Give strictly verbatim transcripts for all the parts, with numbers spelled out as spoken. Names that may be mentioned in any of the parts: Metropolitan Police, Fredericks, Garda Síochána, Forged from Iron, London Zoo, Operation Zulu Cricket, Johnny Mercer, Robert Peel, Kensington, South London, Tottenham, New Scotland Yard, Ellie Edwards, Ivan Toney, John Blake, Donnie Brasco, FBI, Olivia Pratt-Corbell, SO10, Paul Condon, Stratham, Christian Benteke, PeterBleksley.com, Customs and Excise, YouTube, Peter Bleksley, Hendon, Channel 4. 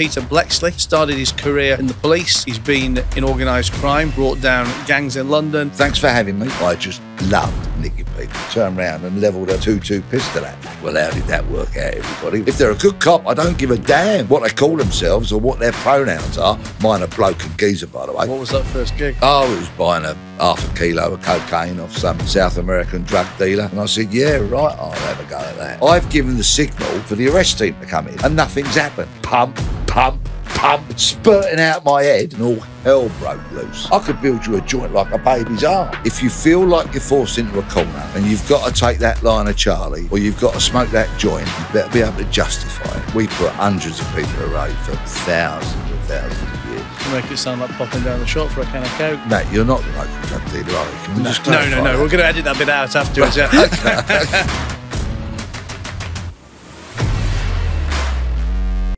Peter Bleksley started his career in the police. He's been in organised crime, brought down gangs in London. Thanks for having me. I just loved nicking people. Turned round and levelled a two two pistol at me. Well, how did that work out, everybody? If they're a good cop, I don't give a damn what they call themselves or what their pronouns are. Mine are bloke and geezer, by the way. What was that first gig? Oh, it was buying a half a kilo of cocaine off some South American drug dealer. And I said, yeah, right, I'll have a go at that. I've given the signal for the arrest team to come in and nothing's happened. Pump, pump, pump, spurting out my head and all hell broke loose. I could build you a joint like a baby's arm. If you feel like you're forced into a corner and you've got to take that line of Charlie or you've got to smoke that joint, you better be able to justify it. We put hundreds of people away for thousands and thousands of years. You make it sound like popping down the shop for a can of Coke. Matt, you're not the local drug dealer, are you? Can we no, just no, no, no. That? We're going to edit that bit out afterwards. Yeah.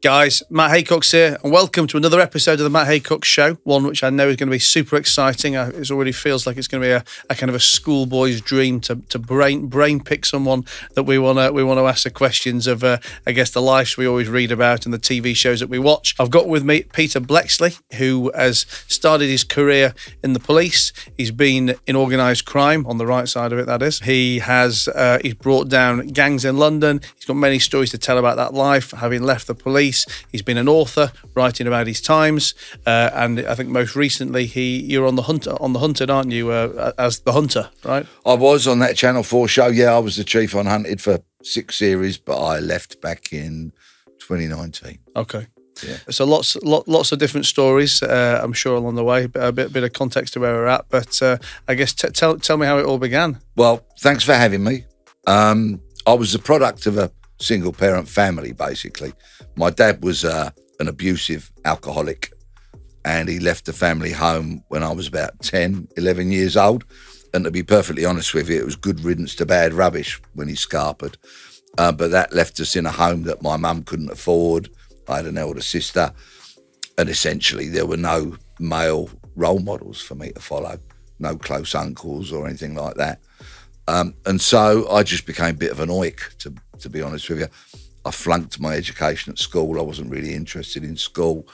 Guys, Matt Haycox here, and welcome to another episode of the Matt Haycox Show, one which I know is going to be super exciting. It already feels like it's going to be a, a kind of a schoolboy's dream to to brain brain pick someone that we want to we want to ask the questions of, uh, I guess, the lives we always read about and the T V shows that we watch. I've got with me Peter Bleksley, who has started his career in the police. He's been in organised crime, on the right side of it, that is. He has uh, he's brought down gangs in London. He's got many stories to tell about that life, having left the police. He's been an author writing about his times, uh, and I think most recently he you're on the hunter on the Hunted, aren't you? Uh, as the Hunter, right? I was on that Channel four show. Yeah, I was the chief on Hunted for six series, but I left back in twenty nineteen. Okay. Yeah. So lots, lot, lots of different stories. Uh, I'm sure along the way, a bit, bit of context to where we're at. But uh, I guess t tell tell me how it all began. Well, thanks for having me. Um, I was the product of a single parent family, basically. My dad was uh, an abusive alcoholic, and he left the family home when I was about ten, eleven years old. And to be perfectly honest with you, it was good riddance to bad rubbish when he scarpered. Uh, but that left us in a home that my mum couldn't afford. I had an elder sister, and essentially there were no male role models for me to follow, no close uncles or anything like that. Um, and so I just became a bit of an oik, to, to be honest with you. I flunked my education at school. I wasn't really interested in school.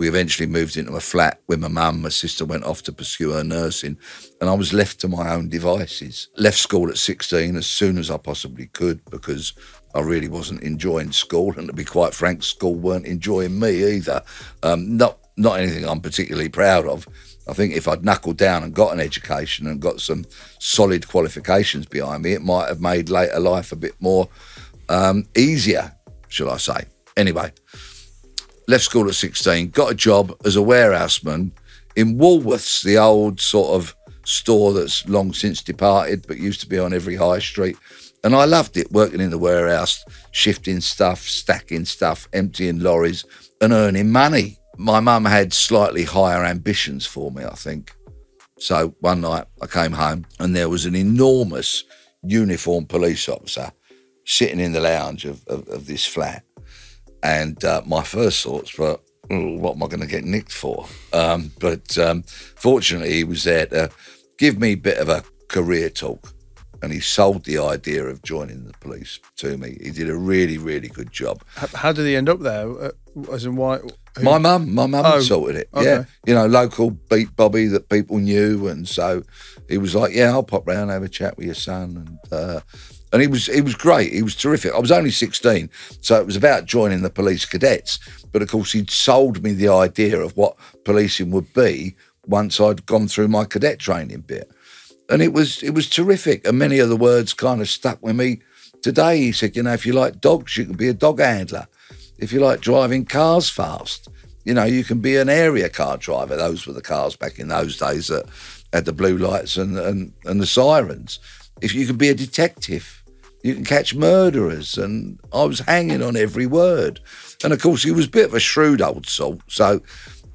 We eventually moved into a flat where my mum, my sister went off to pursue her nursing, and I was left to my own devices. Left school at sixteen as soon as I possibly could because I really wasn't enjoying school, and to be quite frank, school weren't enjoying me either. Um, not, not anything I'm particularly proud of. I think if I'd knuckled down and got an education and got some solid qualifications behind me, it might have made later life a bit more um, easier, shall I say. Anyway, left school at sixteen, got a job as a warehouseman in Woolworths, the old sort of store that's long since departed but used to be on every high street. And I loved it, working in the warehouse, shifting stuff, stacking stuff, emptying lorries and earning money. My mum had slightly higher ambitions for me, I think. So one night I came home and there was an enormous uniformed police officer sitting in the lounge of, of, of this flat. And uh, my first thoughts were, oh, what am I going to get nicked for? Um, but um, fortunately, he was there to give me a bit of a career talk. And he sold the idea of joining the police to me. He did a really, really good job. How did he end up there? As in why? Who? My mum, my mum oh, sorted it, okay. Yeah. You know, local beat Bobby that people knew, and so he was like, yeah, I'll pop round, have a chat with your son. And uh, and he was, he was great, he was terrific. I was only sixteen, so it was about joining the police cadets, but of course he'd sold me the idea of what policing would be once I'd gone through my cadet training bit. And it was, it was terrific, and many of the words kind of stuck with me today. He said, you know, if you like dogs, you can be a dog handler. If you like driving cars fast, you know, you can be an area car driver. Those were the cars back in those days that had the blue lights and, and, and the sirens. If you can be a detective, you can catch murderers. And I was hanging on every word. And, of course, he was a bit of a shrewd old sort. So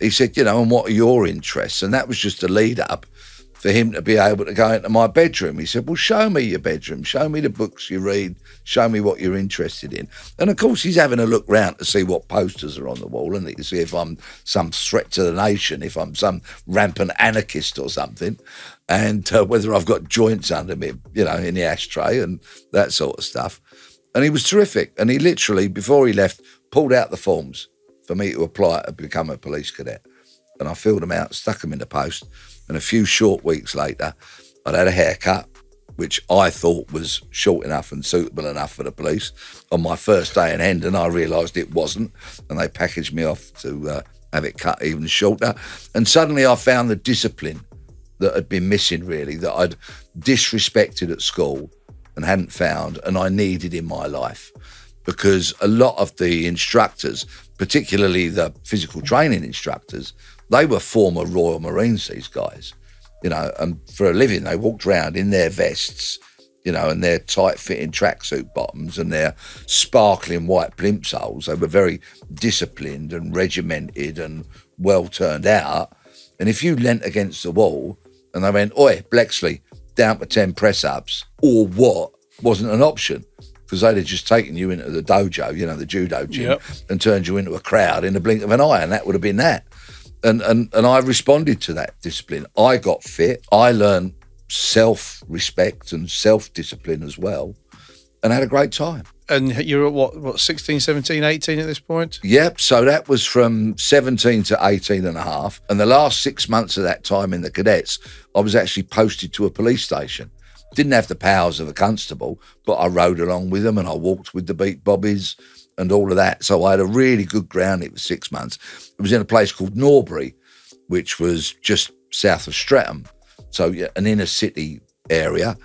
he said, you know, and what are your interests? And that was just a lead-up for him to be able to go into my bedroom. He said, well, show me your bedroom. Show me the books you read. Show me what you're interested in. And, of course, he's having a look round to see what posters are on the wall and to see if I'm some threat to the nation, if I'm some rampant anarchist or something, and uh, whether I've got joints under me, you know, in the ashtray and that sort of stuff. And he was terrific. And he literally, before he left, pulled out the forms for me to apply to become a police cadet. And I filled them out, stuck them in the post, and a few short weeks later, I'd had a haircut, which I thought was short enough and suitable enough for the police. On my first day in Hendon, I realised it wasn't, and they packaged me off to uh, have it cut even shorter. And suddenly I found the discipline that had been missing, really, that I'd disrespected at school and hadn't found, and I needed in my life. Because a lot of the instructors, particularly the physical training instructors, they were former Royal Marines, these guys, you know, and for a living, they walked around in their vests, you know, and their tight-fitting tracksuit bottoms and their sparkling white plimsolls. They were very disciplined and regimented and well turned out. And if you leant against the wall and they went, "Oi, Bleksley, down to ten press-ups," or what, wasn't an option, because they'd have just taken you into the dojo, you know, the judo gym, yep, and turned you into a crowd in the blink of an eye, and that would have been that. And, and, and I responded to that discipline. I got fit. I learned self-respect and self-discipline as well, and had a great time. And you're at what, what, sixteen, seventeen, eighteen at this point? Yep, so that was from seventeen to eighteen and a half. And the last six months of that time in the cadets, I was actually posted to a police station. Didn't have the powers of a constable, but I rode along with them and I walked with the beat bobbies and all of that. So I had a really good grounding for six months. It was in a place called Norbury, which was just south of Stratham. So an inner city area.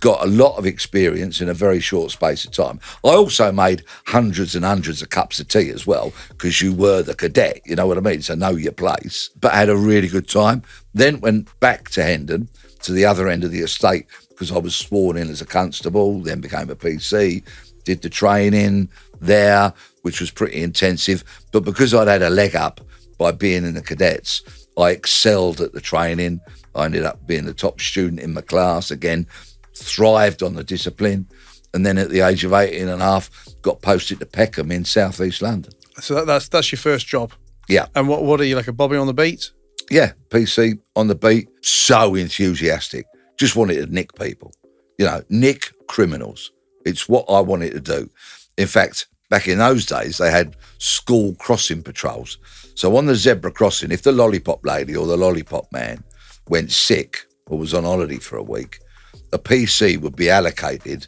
Got a lot of experience in a very short space of time. I also made hundreds and hundreds of cups of tea as well, because you were the cadet, you know what I mean? So know your place. But I had a really good time. Then went back to Hendon, to the other end of the estate, because I was sworn in as a constable, then became a P C, did the training there, which was pretty intensive. But because I'd had a leg up by being in the cadets, I excelled at the training. I ended up being the top student in my class again, thrived on the discipline, and then at the age of eighteen and a half, got posted to Peckham in southeast London. So that, that's that's your first job? Yeah. And what, what are you, like a bobby on the beat? Yeah, P C on the beat, so enthusiastic. Just wanted to nick people, you know, nick criminals. It's what I wanted to do. In fact, back in those days, they had school crossing patrols. So on the zebra crossing, if the lollipop lady or the lollipop man went sick or was on holiday for a week, a P C would be allocated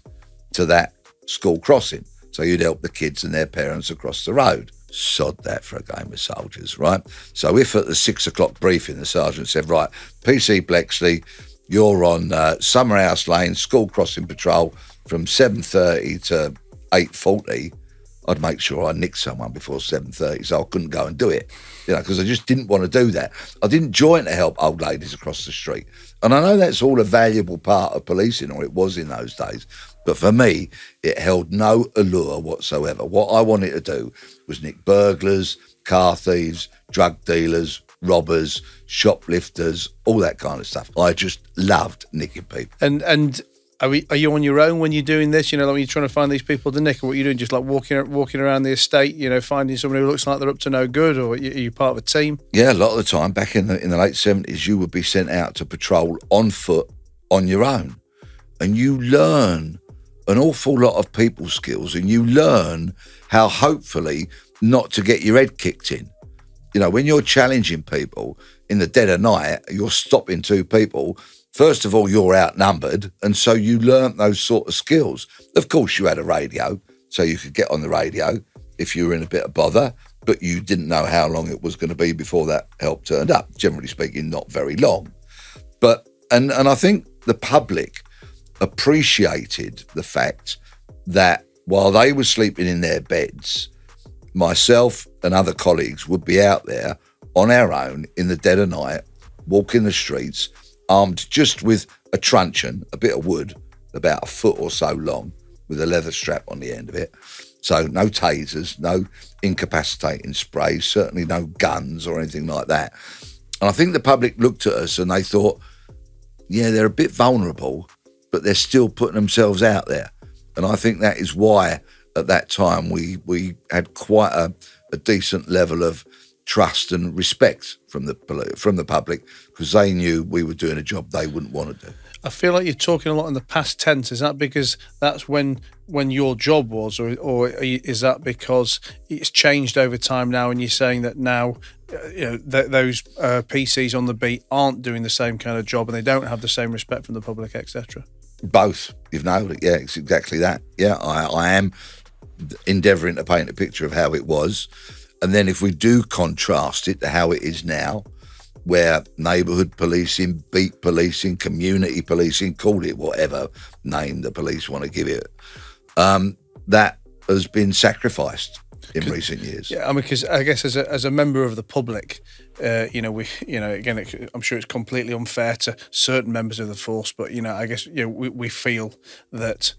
to that school crossing. So you'd help the kids and their parents across the road. Sod that for a game of soldiers, right? So if at the six o'clock briefing, the sergeant said, "Right, P C Bleksley, you're on uh, Summerhouse Lane, school crossing patrol from seven thirty to eight forty, I'd make sure I nicked someone before seven thirty, so I couldn't go and do it, you know, because I just didn't want to do that. I didn't join to help old ladies across the street. And I know that's all a valuable part of policing, or it was in those days, but for me, it held no allure whatsoever. What I wanted to do was nick burglars, car thieves, drug dealers, robbers, shoplifters, all that kind of stuff. I just loved nicking people. And and are we, are you on your own when you're doing this? You know, like when you're trying to find these people to nick, or what are you doing? Just like walking walking around the estate, you know, finding somebody who looks like they're up to no good, or are you part of a team? Yeah, a lot of the time back in the in the late seventies, you would be sent out to patrol on foot on your own, and you learn an awful lot of people skills, and you learn how hopefully not to get your head kicked in. You know, when you're challenging people in the dead of night, you're stopping two people. First of all, you're outnumbered, and so you learnt those sort of skills. Of course, you had a radio, so you could get on the radio if you were in a bit of bother, but you didn't know how long it was going to be before that help turned up. Generally speaking, not very long. But and and I think the public appreciated the fact that while they were sleeping in their beds, myself and other colleagues would be out there on our own in the dead of night, walking the streets, armed just with a truncheon, a bit of wood, about a foot or so long, with a leather strap on the end of it. So no tasers, no incapacitating sprays, certainly no guns or anything like that. And I think the public looked at us and they thought, yeah, they're a bit vulnerable, but they're still putting themselves out there. And I think that is why at that time, we we had quite a, a decent level of trust and respect from the from the public, because they knew we were doing a job they wouldn't want to do. I feel like you're talking a lot in the past tense. Is that because that's when when your job was, or, or is that because it's changed over time now and you're saying that now you know th those uh, P Cs on the beat aren't doing the same kind of job and they don't have the same respect from the public, et cetera? Both. You've nailed it. Yeah, it's exactly that. Yeah, I, I am endeavouring to paint a picture of how it was. And then if we do contrast it to how it is now, where neighbourhood policing, beat policing, community policing, call it whatever name the police want to give it, um, that has been sacrificed in recent years. Yeah, I mean, because I guess as a, as a member of the public, uh, you know, we, you know, again, it, I'm sure it's completely unfair to certain members of the force, but, you know, I guess, you know, we, we feel that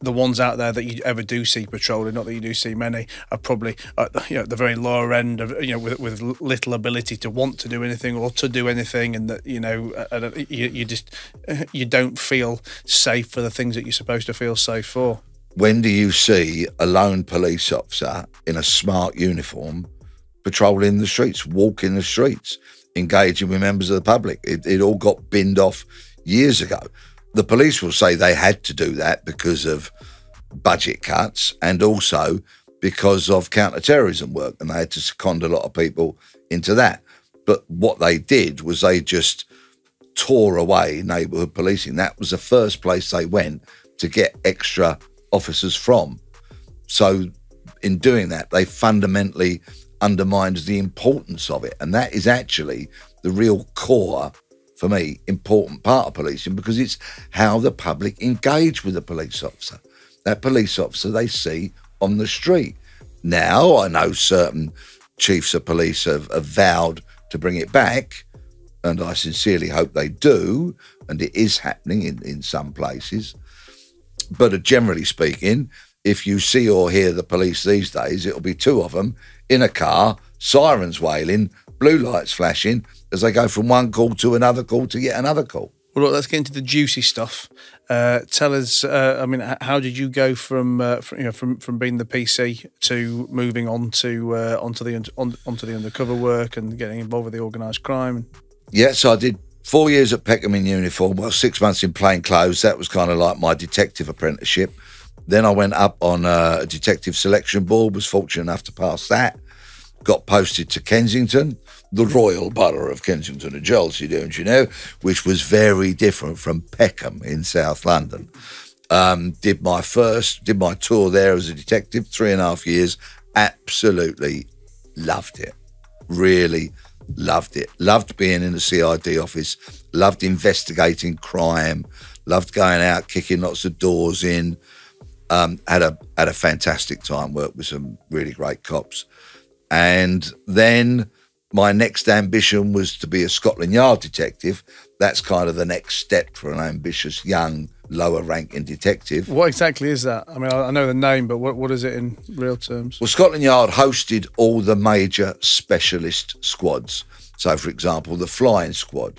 the ones out there that you ever do see patrolling, not that you do see many, are probably at the, you know, the very lower end of, you know, with, with little ability to want to do anything or to do anything, and that, you know, you, you just, you don't feel safe for the things that you're supposed to feel safe for. When do you see a lone police officer in a smart uniform patrolling the streets, walking the streets, engaging with members of the public? It, it all got binned off years ago. The police will say they had to do that because of budget cuts and also because of counter-terrorism work, and they had to second a lot of people into that. But what they did was they just tore away neighbourhood policing. That was the first place they went to get extra officers from. So in doing that, they fundamentally undermined the importance of it. And that is actually the real core, for me, important part of policing, because it's how the public engage with a police officer. That police officer they see on the street. Now, I know certain chiefs of police have, have vowed to bring it back, and I sincerely hope they do, and it is happening in, in some places. But generally speaking, if you see or hear the police these days, it'll be two of them in a car, sirens wailing, blue lights flashing, as they go from one call to another call to yet another call. Well, look, let's get into the juicy stuff. Uh, tell us, uh, I mean, how did you go from, uh, from you know from from being the P C to moving on to uh, onto the on, onto the undercover work and getting involved with the organised crime? Yeah, so I did four years at Peckham in uniform, well, six months in plain clothes. That was kind of like my detective apprenticeship. Then I went up on a detective selection board, was fortunate enough to pass that, got posted to Kensington, the royal borough of Kensington and Chelsea, don't you know, which was very different from Peckham in South London. Um, did my first, did my tour there as a detective, three and a half years, absolutely loved it, really loved it. Loved being in the C I D office, loved investigating crime, loved going out, kicking lots of doors in. Um, had a had a fantastic time, worked with some really great cops. And then my next ambition was to be a Scotland Yard detective. That's kind of the next step for an ambitious, young, lower-ranking detective. What exactly is that? I mean, I know the name, but what, what is it in real terms? Well, Scotland Yard hosted all the major specialist squads. So, for example, the flying squad,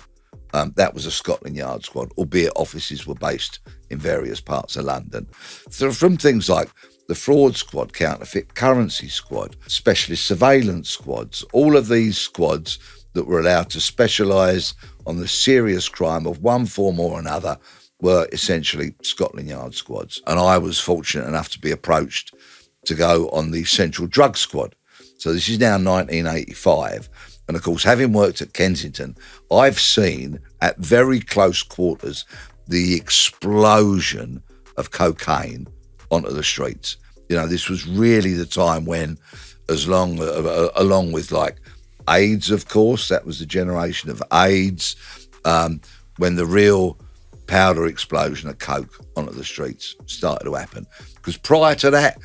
um, that was a Scotland Yard squad, albeit offices were based in various parts of London. So from things like the fraud squad, counterfeit currency squad, specialist surveillance squads, all of these squads that were allowed to specialise on the serious crime of one form or another were essentially Scotland Yard squads. And I was fortunate enough to be approached to go on the Central Drug Squad. So this is now nineteen eighty-five. And of course, having worked at Kensington, I've seen at very close quarters the explosion of cocaine onto the streets. You know, this was really the time when, as long, uh, along with like AIDS, of course, that was the generation of AIDS, um, when the real powder explosion of coke onto the streets started to happen. Because prior to that,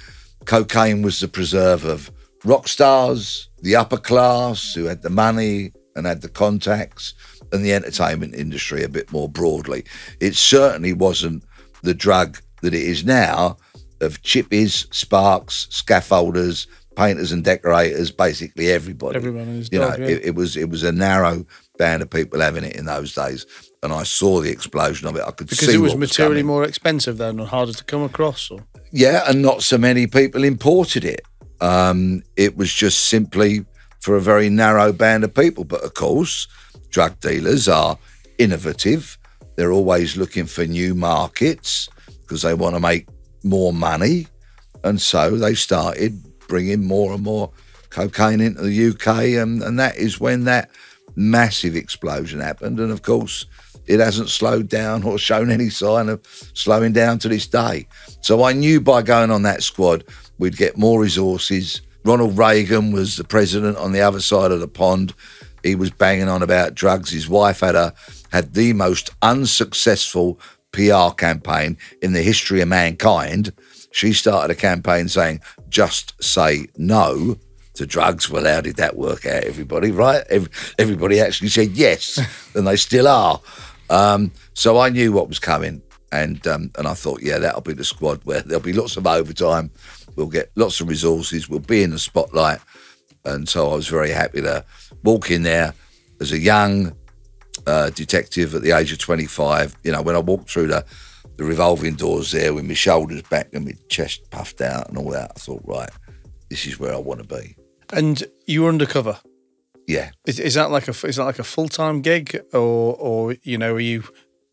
cocaine was the preserve of rock stars, the upper class who had the money and had the contacts, and the entertainment industry a bit more broadly. It certainly wasn't the drug that it is now, of chippies, sparks, scaffolders, painters and decorators, basically everybody. Everyone is you dog, know, yeah. it, it was it was a narrow band of people having it in those days, and I saw the explosion of it. I could because see it was what materially was more expensive then and harder to come across. Or? Yeah, and not so many people imported it. Um, it was just simply for a very narrow band of people. But of course, drug dealers are innovative. They're always looking for new markets because they want to make more money. And so they started bringing more and more cocaine into the U K. And, and that is when that massive explosion happened. And, of course, it hasn't slowed down or shown any sign of slowing down to this day. So I knew by going on that squad, we'd get more resources. Ronald Reagan was the president on the other side of the pond. He was banging on about drugs. His wife had a, had the most unsuccessful P R campaign in the history of mankind. She started a campaign saying, just say no to drugs. Well, how did that work out, everybody, right? Every, everybody actually said yes, and they still are. Um, so I knew what was coming, and um, and I thought, yeah, that'll be the squad where there'll be lots of overtime. We'll get lots of resources. We'll be in the spotlight. And so I was very happy to walk in there as a young uh, detective at the age of twenty-five. You know, when I walked through the, the revolving doors there with my shoulders back and my chest puffed out and all that, I thought, right, this is where I want to be. And you were undercover? Yeah. Is, is that like a, is that like a full-time gig, or, or, you know, are you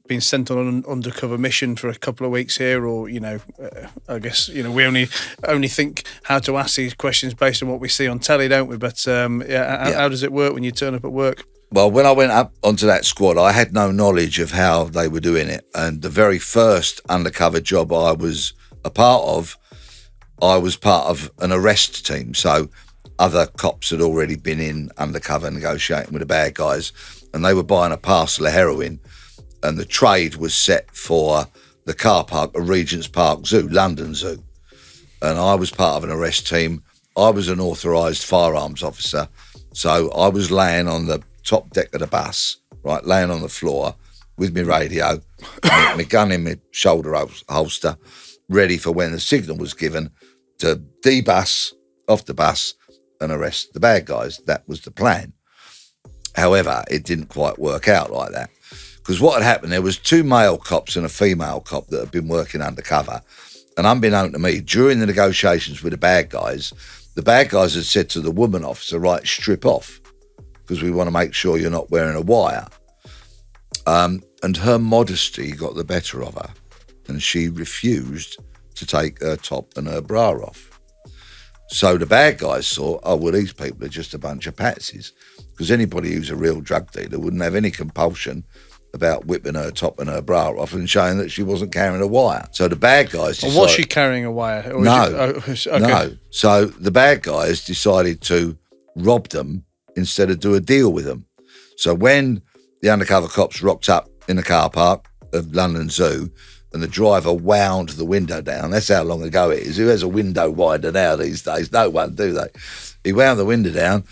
being sent on an undercover mission for a couple of weeks here, or, you know, uh, I guess, you know, we only only think how to ask these questions based on what we see on telly, don't we? But um, yeah, yeah. How, how does it work when you turn up at work? Well, when I went up onto that squad, I had no knowledge of how they were doing it. And the very first undercover job I was a part of, I was part of an arrest team. So other cops had already been in undercover negotiating with the bad guys, and they were buying a parcel of heroin. And the trade was set for the car park at Regent's Park Zoo, London Zoo. And I was part of an arrest team. I was an authorised firearms officer. So I was laying on the top deck of the bus, right, laying on the floor with my radio, my, my gun in my shoulder hol holster, ready for when the signal was given to debus off the bus and arrest the bad guys. That was the plan. However, it didn't quite work out like that. Because what had happened, there was two male cops and a female cop that had been working undercover. And unbeknown to me, during the negotiations with the bad guys, the bad guys had said to the woman officer, right, strip off, because we want to make sure you're not wearing a wire. Um, and her modesty got the better of her, and she refused to take her top and her bra off. So the bad guys thought, oh, well, these people are just a bunch of patsies, because anybody who's a real drug dealer wouldn't have any compulsion about whipping her top and her bra off and showing that she wasn't carrying a wire. So the bad guys decided... Or was she carrying a wire? Or no, was she, oh, okay. no. So the bad guys decided to rob them instead of do a deal with them. So when the undercover cops rocked up in the car park of London Zoo and the driver wound the window down, that's how long ago it is. Who has a window wider now these days? No one, do they? He wound the window down,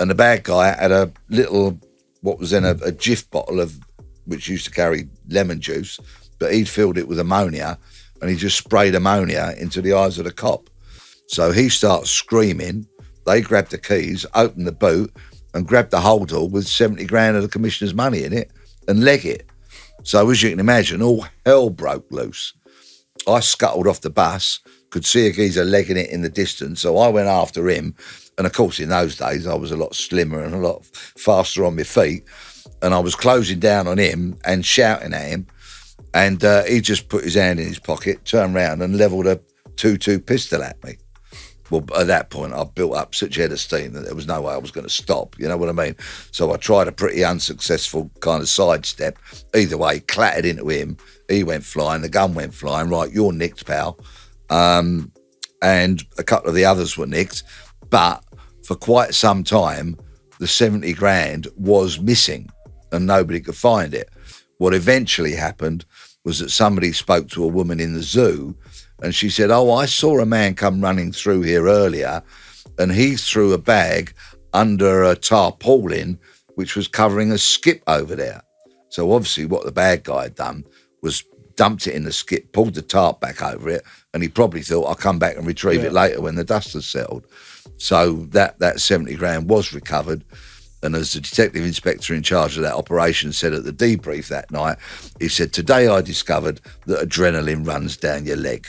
and the bad guy had a little, what was then a, a Jif bottle of... which used to carry lemon juice, but he'd filled it with ammonia, and he just sprayed ammonia into the eyes of the cop. So he starts screaming. They grabbed the keys, opened the boot, and grabbed the holdall with seventy grand of the commissioner's money in it and leg it. So as you can imagine, all hell broke loose. I scuttled off the bus, could see a geezer legging it in the distance, so I went after him. And, of course, in those days, I was a lot slimmer and a lot faster on my feet. And I was closing down on him and shouting at him. And uh, he just put his hand in his pocket, turned round and levelled a two two pistol at me. Well, at that point, I built up such head of steam that there was no way I was going to stop. You know what I mean? So I tried a pretty unsuccessful kind of sidestep. Either way, clattered into him. He went flying. The gun went flying. Right, you're nicked, pal. Um, and a couple of the others were nicked. But for quite some time, the seventy grand was missing, and nobody could find it. What eventually happened was that somebody spoke to a woman in the zoo, and she said, oh, I saw a man come running through here earlier, and he threw a bag under a tarpaulin, which was covering a skip over there. So obviously what the bad guy had done was dumped it in the skip, pulled the tarp back over it, and he probably thought, I'll come back and retrieve yeah. it later when the dust has settled. So that, that seventy grand was recovered. And as the detective inspector in charge of that operation said at the debrief that night, he said, today I discovered that adrenaline runs down your leg,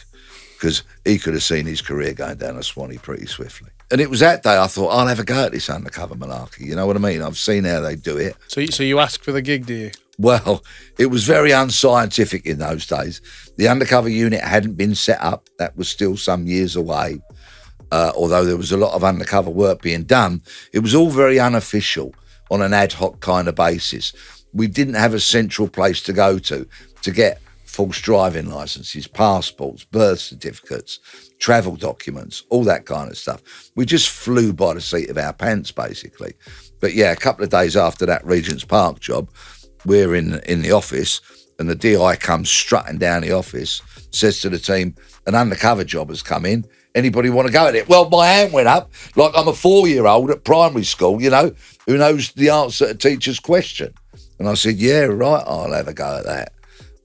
because he could have seen his career going down a swanee pretty swiftly. And it was that day I thought, I'll have a go at this undercover malarkey. You know what I mean? I've seen how they do it. So you, so you asked for the gig, do you? Well, it was very unscientific in those days. The undercover unit hadn't been set up. That was still some years away. Uh, although there was a lot of undercover work being done, it was all very unofficial on an ad hoc kind of basis. We didn't have a central place to go to to get false driving licenses, passports, birth certificates, travel documents, all that kind of stuff. We just flew by the seat of our pants, basically. But yeah, a couple of days after that Regent's Park job, we're in, in the office and the D I comes strutting down the office, says to the team, an undercover job has come in. Anybody want to go at it? Well, my hand went up like I'm a four-year-old at primary school, you know, who knows the answer to a teacher's question. And I said, yeah, right, I'll have a go at that.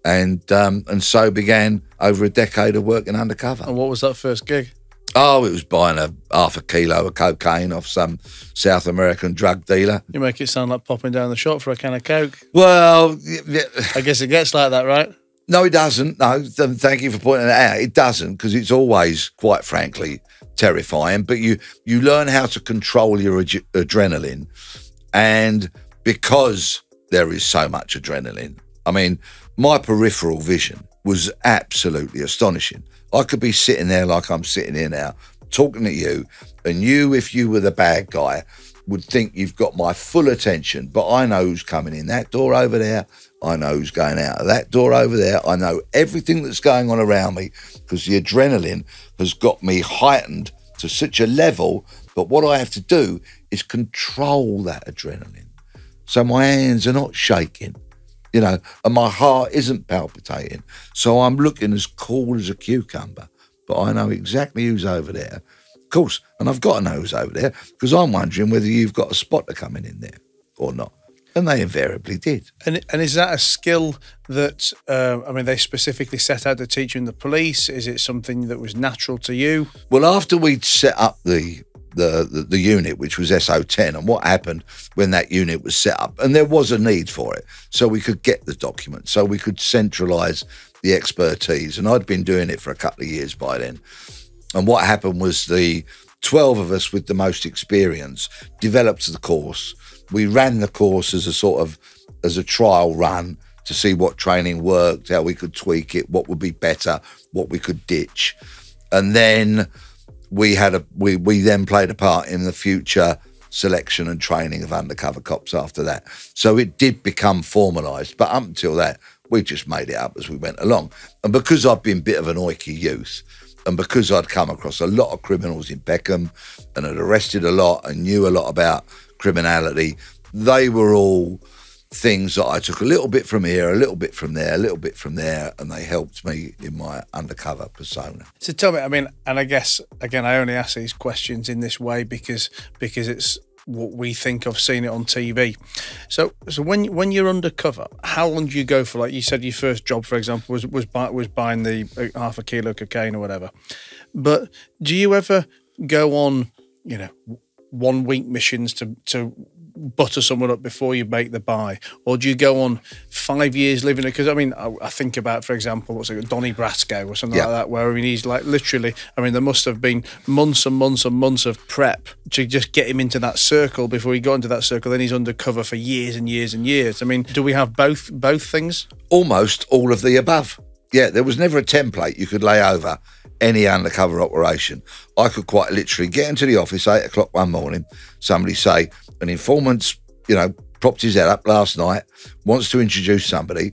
And um, and so began over a decade of working undercover. And what was that first gig? Oh, it was buying a half a kilo of cocaine off some South American drug dealer. You make it sound like popping down the shop for a can of coke. Well, yeah. I guess it gets like that, right? No, it doesn't. No, thank you for pointing that out. It doesn't, because it's always, quite frankly, terrifying. But you, you learn how to control your ad adrenaline. And because there is so much adrenaline, I mean, my peripheral vision was absolutely astonishing. I could be sitting there like I'm sitting here now, talking to you, and you, if you were the bad guy, would think you've got my full attention, but I know who's coming in that door over there, I know who's going out of that door over there, I know everything that's going on around me, because the adrenaline has got me heightened to such a level, but what I have to do is control that adrenaline. So my hands are not shaking, you know, and my heart isn't palpitating. So I'm looking as cool as a cucumber, but I know exactly who's over there. Of course, and I've got to know who's over there because I'm wondering whether you've got a spotter coming in there or not. And they invariably did. And, and is that a skill that, uh, I mean, they specifically set out to teach you in the police? Is it something that was natural to you? Well, after we'd set up the... The, the, the unit, which was S O ten, and what happened when that unit was set up. And there was a need for it, so we could get the documents, so we could centralise the expertise. And I'd been doing it for a couple of years by then. And what happened was the twelve of us with the most experience developed the course. We ran the course as a sort of, as a trial run to see what training worked, how we could tweak it, what would be better, what we could ditch. And then... We had a we we then played a part in the future selection and training of undercover cops after that. So it did become formalised, but up until that, we just made it up as we went along. And because I'd been a bit of an oiky youth, and because I'd come across a lot of criminals in Peckham, and had arrested a lot and knew a lot about criminality, they were all things that I took a little bit from here, a little bit from there, a little bit from there, and they helped me in my undercover persona. So tell me, I mean, and I guess, again, I only ask these questions in this way because because it's what we think of, seeing it on T V. So so when when you're undercover, how long do you go for? Like you said, your first job, for example, was, was, buy, was buying the half a kilo of cocaine or whatever. But do you ever go on, you know, one-week missions to... to butter someone up before you make the buy, or do you go on five years living it? Because I mean, I, I think about, for example, what's it, Donnie Brasco or something yeah. like that, where I mean, he's like literally, I mean, there must have been months and months and months of prep to just get him into that circle. Before he got into that circle, then he's undercover for years and years and years. I mean, do we have both both things? Almost all of the above. Yeah, there was never a template you could lay over any undercover operation. I could quite literally get into the office eight o'clock one morning, somebody say, an informant's, you know, propped his head up last night, wants to introduce somebody,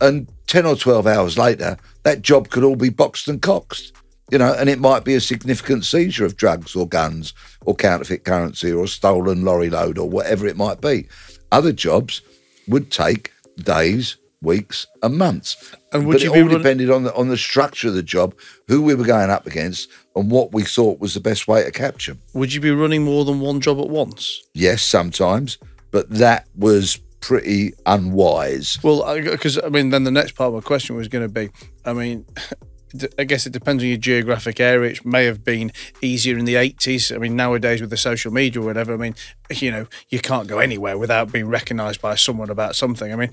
and ten or twelve hours later, that job could all be boxed and coxed, you know, and it might be a significant seizure of drugs or guns or counterfeit currency or a stolen lorry load or whatever it might be. Other jobs would take days, weeks and months. And would but you it all be depended on the, on the structure of the job, who we were going up against, and what we thought was the best way to capture them. Would you be running more than one job at once? Yes, sometimes, but that was pretty unwise. Well, because, I, I mean, then the next part of my question was going to be, I mean... I guess it depends on your geographic area. It may have been easier in the eighties. I mean, nowadays with the social media or whatever, I mean, you know, you can't go anywhere without being recognised by someone about something. I mean,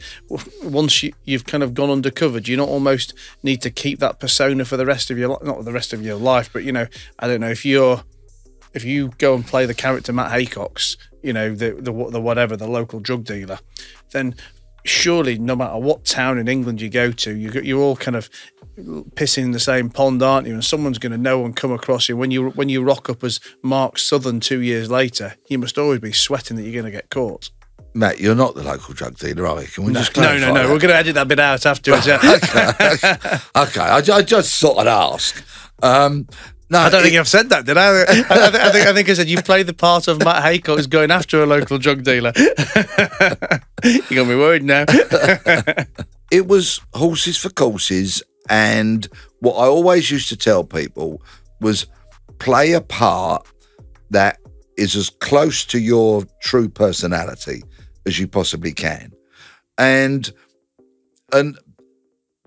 once you, you've kind of gone undercover, do you not almost need to keep that persona for the rest of your life? Not the rest of your life, but, you know, I don't know, if you're, if you go and play the character Matt Haycox, you know, the, the, the whatever, the local drug dealer, then... surely no matter what town in England you go to, you, you're all kind of pissing in the same pond, aren't you? And someone's going to know and come across you. When you when you rock up as Mark Southern two years later, you must always be sweating that you're going to get caught. Matt, you're not the local drug dealer, are you? Can we no, just clarify No, no, no. That? We're going to edit that bit out afterwards. okay, okay. okay. I, I just thought I'd ask. Um, no, I don't it, think I've said that, did I? I, I, think, I, think, I think I said you played the part of Matt Haycox going after a local drug dealer. You're going to be worried now. It was horses for courses, and what I always used to tell people was play a part that is as close to your true personality as you possibly can. And and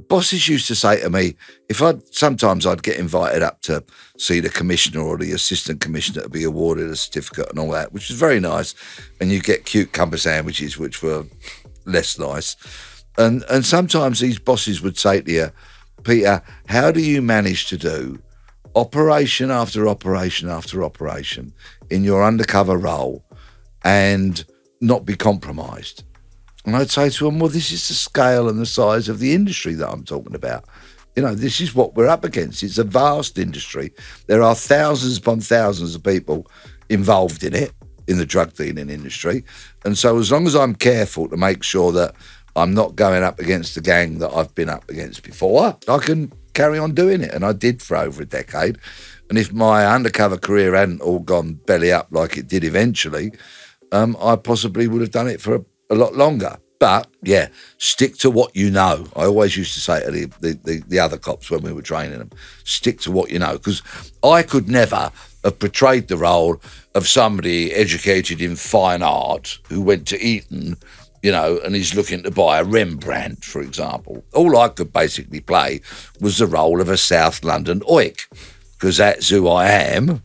bosses used to say to me, if I'd sometimes I'd get invited up to see the commissioner or the assistant commissioner to be awarded a certificate and all that, which is very nice. And you get cucumber sandwiches, which were less nice. And and sometimes these bosses would say to you, Peter, how do you manage to do operation after operation after operation in your undercover role and not be compromised? And I'd say to them, well, this is the scale and the size of the industry that I'm talking about. You know, this is what we're up against. It's a vast industry. There are thousands upon thousands of people involved in it, in the drug dealing industry. And so as long as I'm careful to make sure that I'm not going up against the gang that I've been up against before, I can carry on doing it. And I did for over a decade. And if my undercover career hadn't all gone belly up like it did eventually, um, I possibly would have done it for a, a lot longer. But, yeah, stick to what you know. I always used to say to the, the, the, the other cops when we were training them, stick to what you know. Because I could never have portrayed the role of somebody educated in fine art who went to Eton, you know, and he's looking to buy a Rembrandt, for example. All I could basically play was the role of a South London oik, because that's who I am,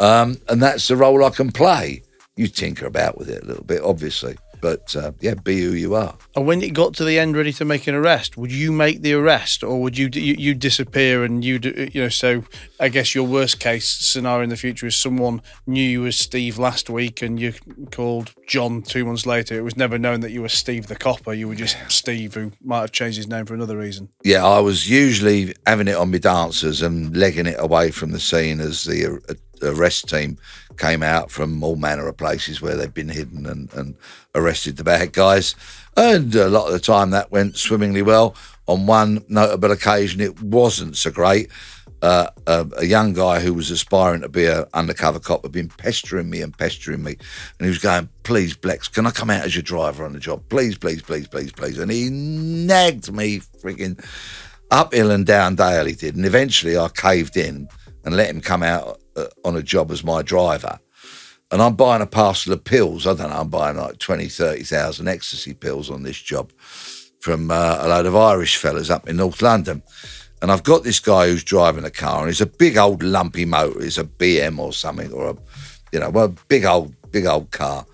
um, and that's the role I can play. You tinker about with it a little bit, obviously, but, uh, yeah, be who you are. And when it got to the end ready to make an arrest, would you make the arrest, or would you you, you disappear and you, you know, so I guess your worst-case scenario in the future is someone knew you were Steve last week and you called John two months later. It was never known that you were Steve the copper. You were just Steve, who might have changed his name for another reason. Yeah, I was usually having it on my dancers and legging it away from the scene as the uh, arrest team came out from all manner of places where they'd been hidden and, and arrested the bad guys. And a lot of the time that went swimmingly well. On one notable occasion, it wasn't so great. Uh, a, a young guy who was aspiring to be an undercover cop had been pestering me and pestering me. And he was going, please, Blex, can I come out as your driver on the job? Please, please, please, please, please. And he nagged me freaking uphill and down dale, he did. And eventually I caved in and let him come out Uh, on a job as my driver. And I'm buying a parcel of pills. I don't know, I'm buying like twenty, thirty thousand ecstasy pills on this job from uh, a load of Irish fellas up in North London. And I've got this guy who's driving a car, and he's a big old lumpy motor. It's a B M or something, or a, you know, well, big old, big old car.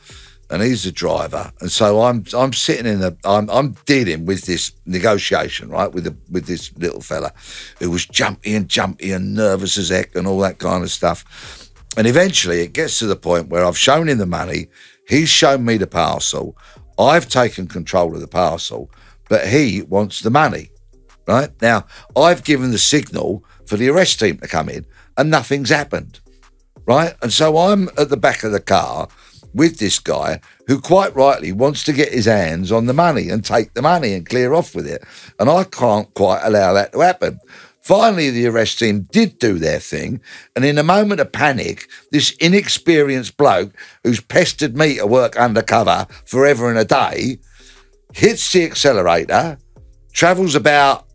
And he's the driver. And so I'm I'm sitting in the, I'm, I'm dealing with this negotiation, right, with the, with this little fella who was jumpy and jumpy and nervous as heck and all that kind of stuff. And eventually it gets to the point where I've shown him the money, he's shown me the parcel, I've taken control of the parcel, but he wants the money, right? Now, I've given the signal for the arrest team to come in and nothing's happened, right? And so I'm at the back of the car with this guy who quite rightly wants to get his hands on the money and take the money and clear off with it. And I can't quite allow that to happen. Finally, the arrest team did do their thing. And in a moment of panic, this inexperienced bloke who's pestered me to work undercover forever and a day hits the accelerator, travels about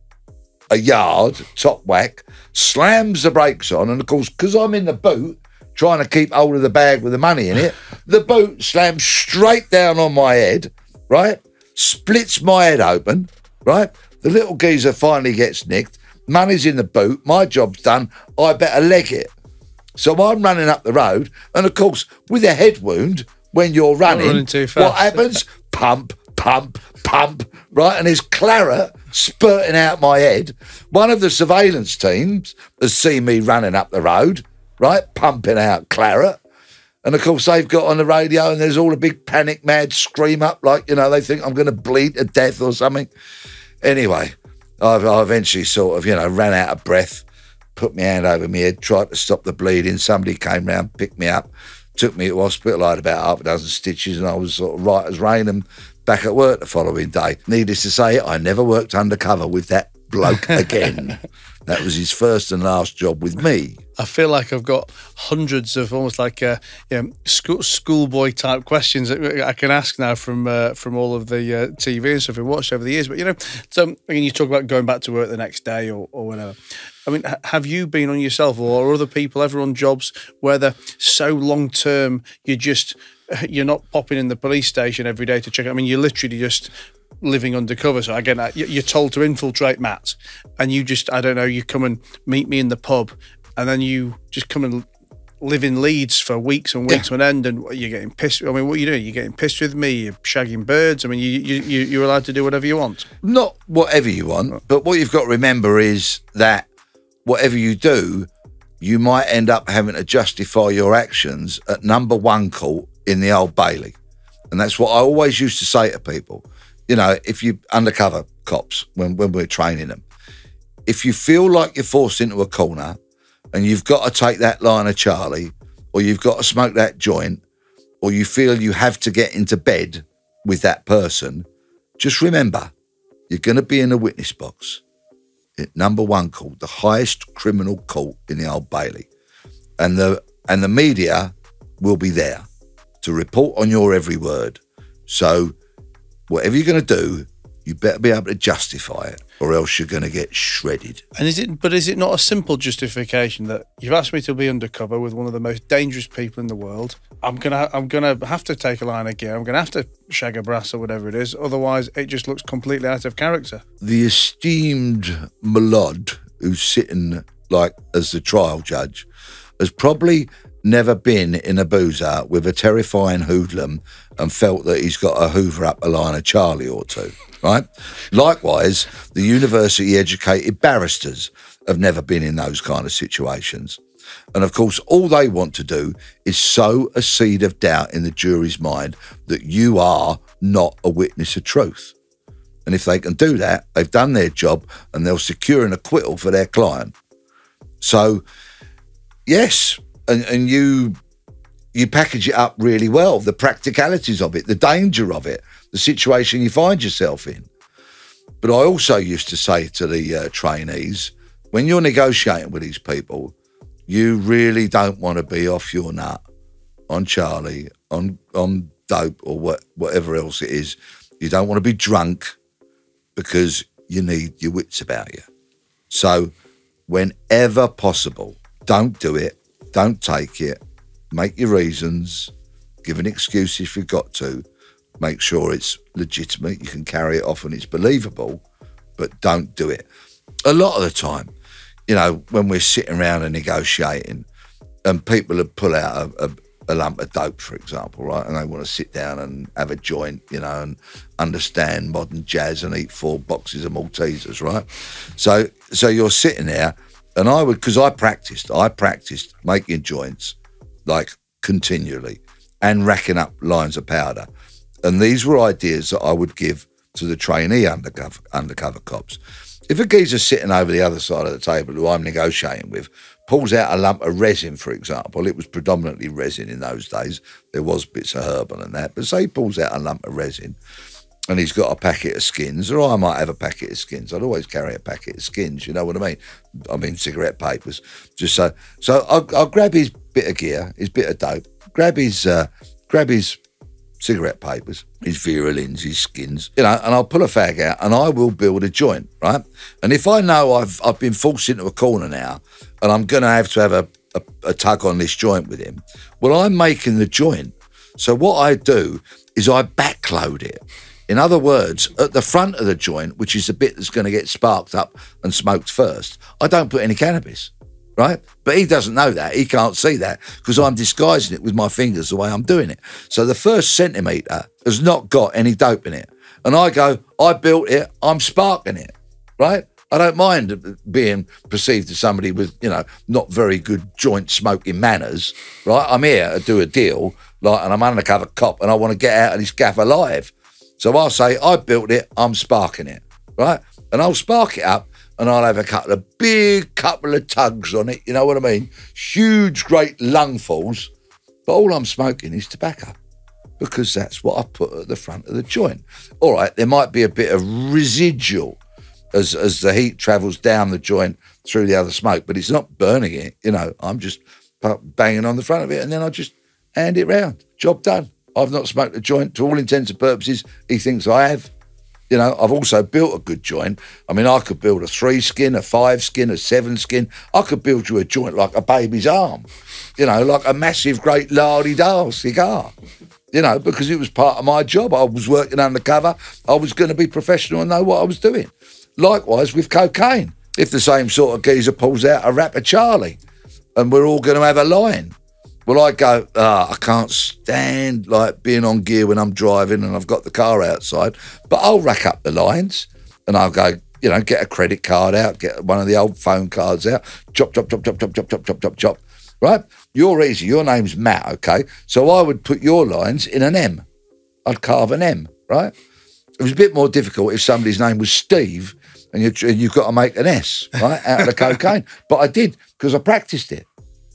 a yard, top whack, slams the brakes on. And of course, because I'm in the boot, trying to keep hold of the bag with the money in it, the boot slams straight down on my head, right? Splits my head open, right? The little geezer finally gets nicked. Money's in the boot. My job's done. I better leg it. So I'm running up the road. And, of course, with a head wound, when you're running, running too fast. What happens? Pump, pump, pump, right? And there's claret spurting out my head. One of the surveillance teams has seen me running up the road, right, pumping out claret, And, of course, they've got on the radio and there's all a big panic, mad scream up, like, you know, they think I'm going to bleed to death or something. Anyway, I've, I eventually sort of, you know, ran out of breath, put my hand over my head, tried to stop the bleeding. Somebody came round, picked me up, took me to hospital. I had about half a dozen stitches and I was sort of right as rain and back at work the following day. Needless to say, I never worked undercover with that bloke again. That was his first and last job with me. I feel like I've got hundreds of almost like uh, you know, school, schoolboy type questions that I can ask now from uh, from all of the uh, T V and stuff we watched over the years. But you know, so I mean, you talk about going back to work the next day or, or whatever. I mean, have you been on yourself or other people ever on jobs where they're so long term? You just you're not popping in the police station every day to check. I mean, you're literally just living undercover. So again, you're told to infiltrate Matt, and you just, I don't know, you come and meet me in the pub, and then you just come and live in Leeds for weeks and weeks yeah. on end, and you're getting pissed. I mean, what are you doing? You're getting pissed with me, you're shagging birds. I mean, you, you, you're allowed to do whatever you want. Not whatever you want, but what you've got to remember is that whatever you do, you might end up having to justify your actions at number one court in the Old Bailey. And that's what I always used to say to people. You know, if you undercover cops, when, when we're training them, if you feel like you're forced into a corner and you've got to take that line of Charlie, or you've got to smoke that joint, or you feel you have to get into bed with that person, just remember, you're going to be in a witness box at number one court, the highest criminal court in the Old Bailey. And the, and the media will be there to report on your every word. So whatever you're going to do, you better be able to justify it, or else you're going to get shredded. And is it? But is it not a simple justification that you've asked me to be undercover with one of the most dangerous people in the world? I'm gonna, I'm gonna have to take a line of gear. I'm gonna have to shag a brass or whatever it is. Otherwise, it just looks completely out of character. The esteemed Milord, who's sitting like as the trial judge, has probably never been in a boozer with a terrifying hoodlum and felt that he's got to hoover up a line of Charlie or two, right? Likewise, the university-educated barristers have never been in those kind of situations. And, of course, all they want to do is sow a seed of doubt in the jury's mind that you are not a witness of truth. And if they can do that, they've done their job and they'll secure an acquittal for their client. So, yes... And, and you you package it up really well, the practicalities of it, the danger of it, the situation you find yourself in. But I also used to say to the uh, trainees, when you're negotiating with these people, you really don't want to be off your nut on Charlie, on on dope or what, whatever else it is. You don't want to be drunk because you need your wits about you. So whenever possible, don't do it. Don't take it. Make your reasons. Give an excuse if you've got to. Make sure it's legitimate. You can carry it off and it's believable, but don't do it. A lot of the time, you know, when we're sitting around and negotiating and people would pull out a, a, a lump of dope, for example, right, and they want to sit down and have a joint, you know, and understand modern jazz and eat four boxes of Maltesers, right? So, so you're sitting there. And I would, because I practiced, I practiced making joints like continually and racking up lines of powder. And these were ideas that I would give to the trainee undercover, undercover cops. If a geezer sitting over the other side of the table who I'm negotiating with pulls out a lump of resin, for example, it was predominantly resin in those days. There was bits of herbal and that, but say he pulls out a lump of resin and he's got a packet of skins, or I might have a packet of skins. I'd always carry a packet of skins, you know what I mean? I mean, cigarette papers. Just so, so I'll, I'll grab his bit of gear, his bit of dope, grab his, uh, grab his cigarette papers, his virulins, his skins, you know, and I'll pull a fag out and I will build a joint, right? And if I know I've, I've been forced into a corner now and I'm going to have to have a, a, a tug on this joint with him, well, I'm making the joint. So what I do is I backload it. In other words, at the front of the joint, which is the bit that's going to get sparked up and smoked first, I don't put any cannabis, right? But he doesn't know that. He can't see that because I'm disguising it with my fingers the way I'm doing it. So the first centimetre has not got any dope in it. And I go, I built it, I'm sparking it, right? I don't mind being perceived as somebody with, you know, not very good joint smoking manners, right? I'm here to do a deal, like, and I'm an undercover cop, and I want to get out of this gaff alive. So I'll say, I built it, I'm sparking it, right? And I'll spark it up, and I'll have a couple of big couple of tugs on it, you know what I mean? Huge, great lungfuls. But all I'm smoking is tobacco, because that's what I put at the front of the joint. All right, there might be a bit of residual as, as the heat travels down the joint through the other smoke, but it's not burning it, you know. I'm just banging on the front of it, and then I just hand it round. Job done. I've not smoked a joint. To all intents and purposes, he thinks I have. You know, I've also built a good joint. I mean, I could build a three skin, a five skin, a seven skin. I could build you a joint like a baby's arm, you know, like a massive, great, la-di-da cigar, you know, because it was part of my job. I was working undercover. I was going to be professional and know what I was doing. Likewise with cocaine. If the same sort of geezer pulls out a rapper Charlie and we're all going to have a line, well, I go, ah, I can't stand, like, being on gear when I'm driving and I've got the car outside, but I'll rack up the lines and I'll go, you know, get a credit card out, get one of the old phone cards out, chop, chop, chop, chop, chop, chop, chop, chop, chop, chop, right? You're easy. Your name's Matt, okay? So I would put your lines in an M. I'd carve an M, right? It was a bit more difficult if somebody's name was Steve and you, you've got to make an S, right, out of the cocaine. But I did, because I practiced it.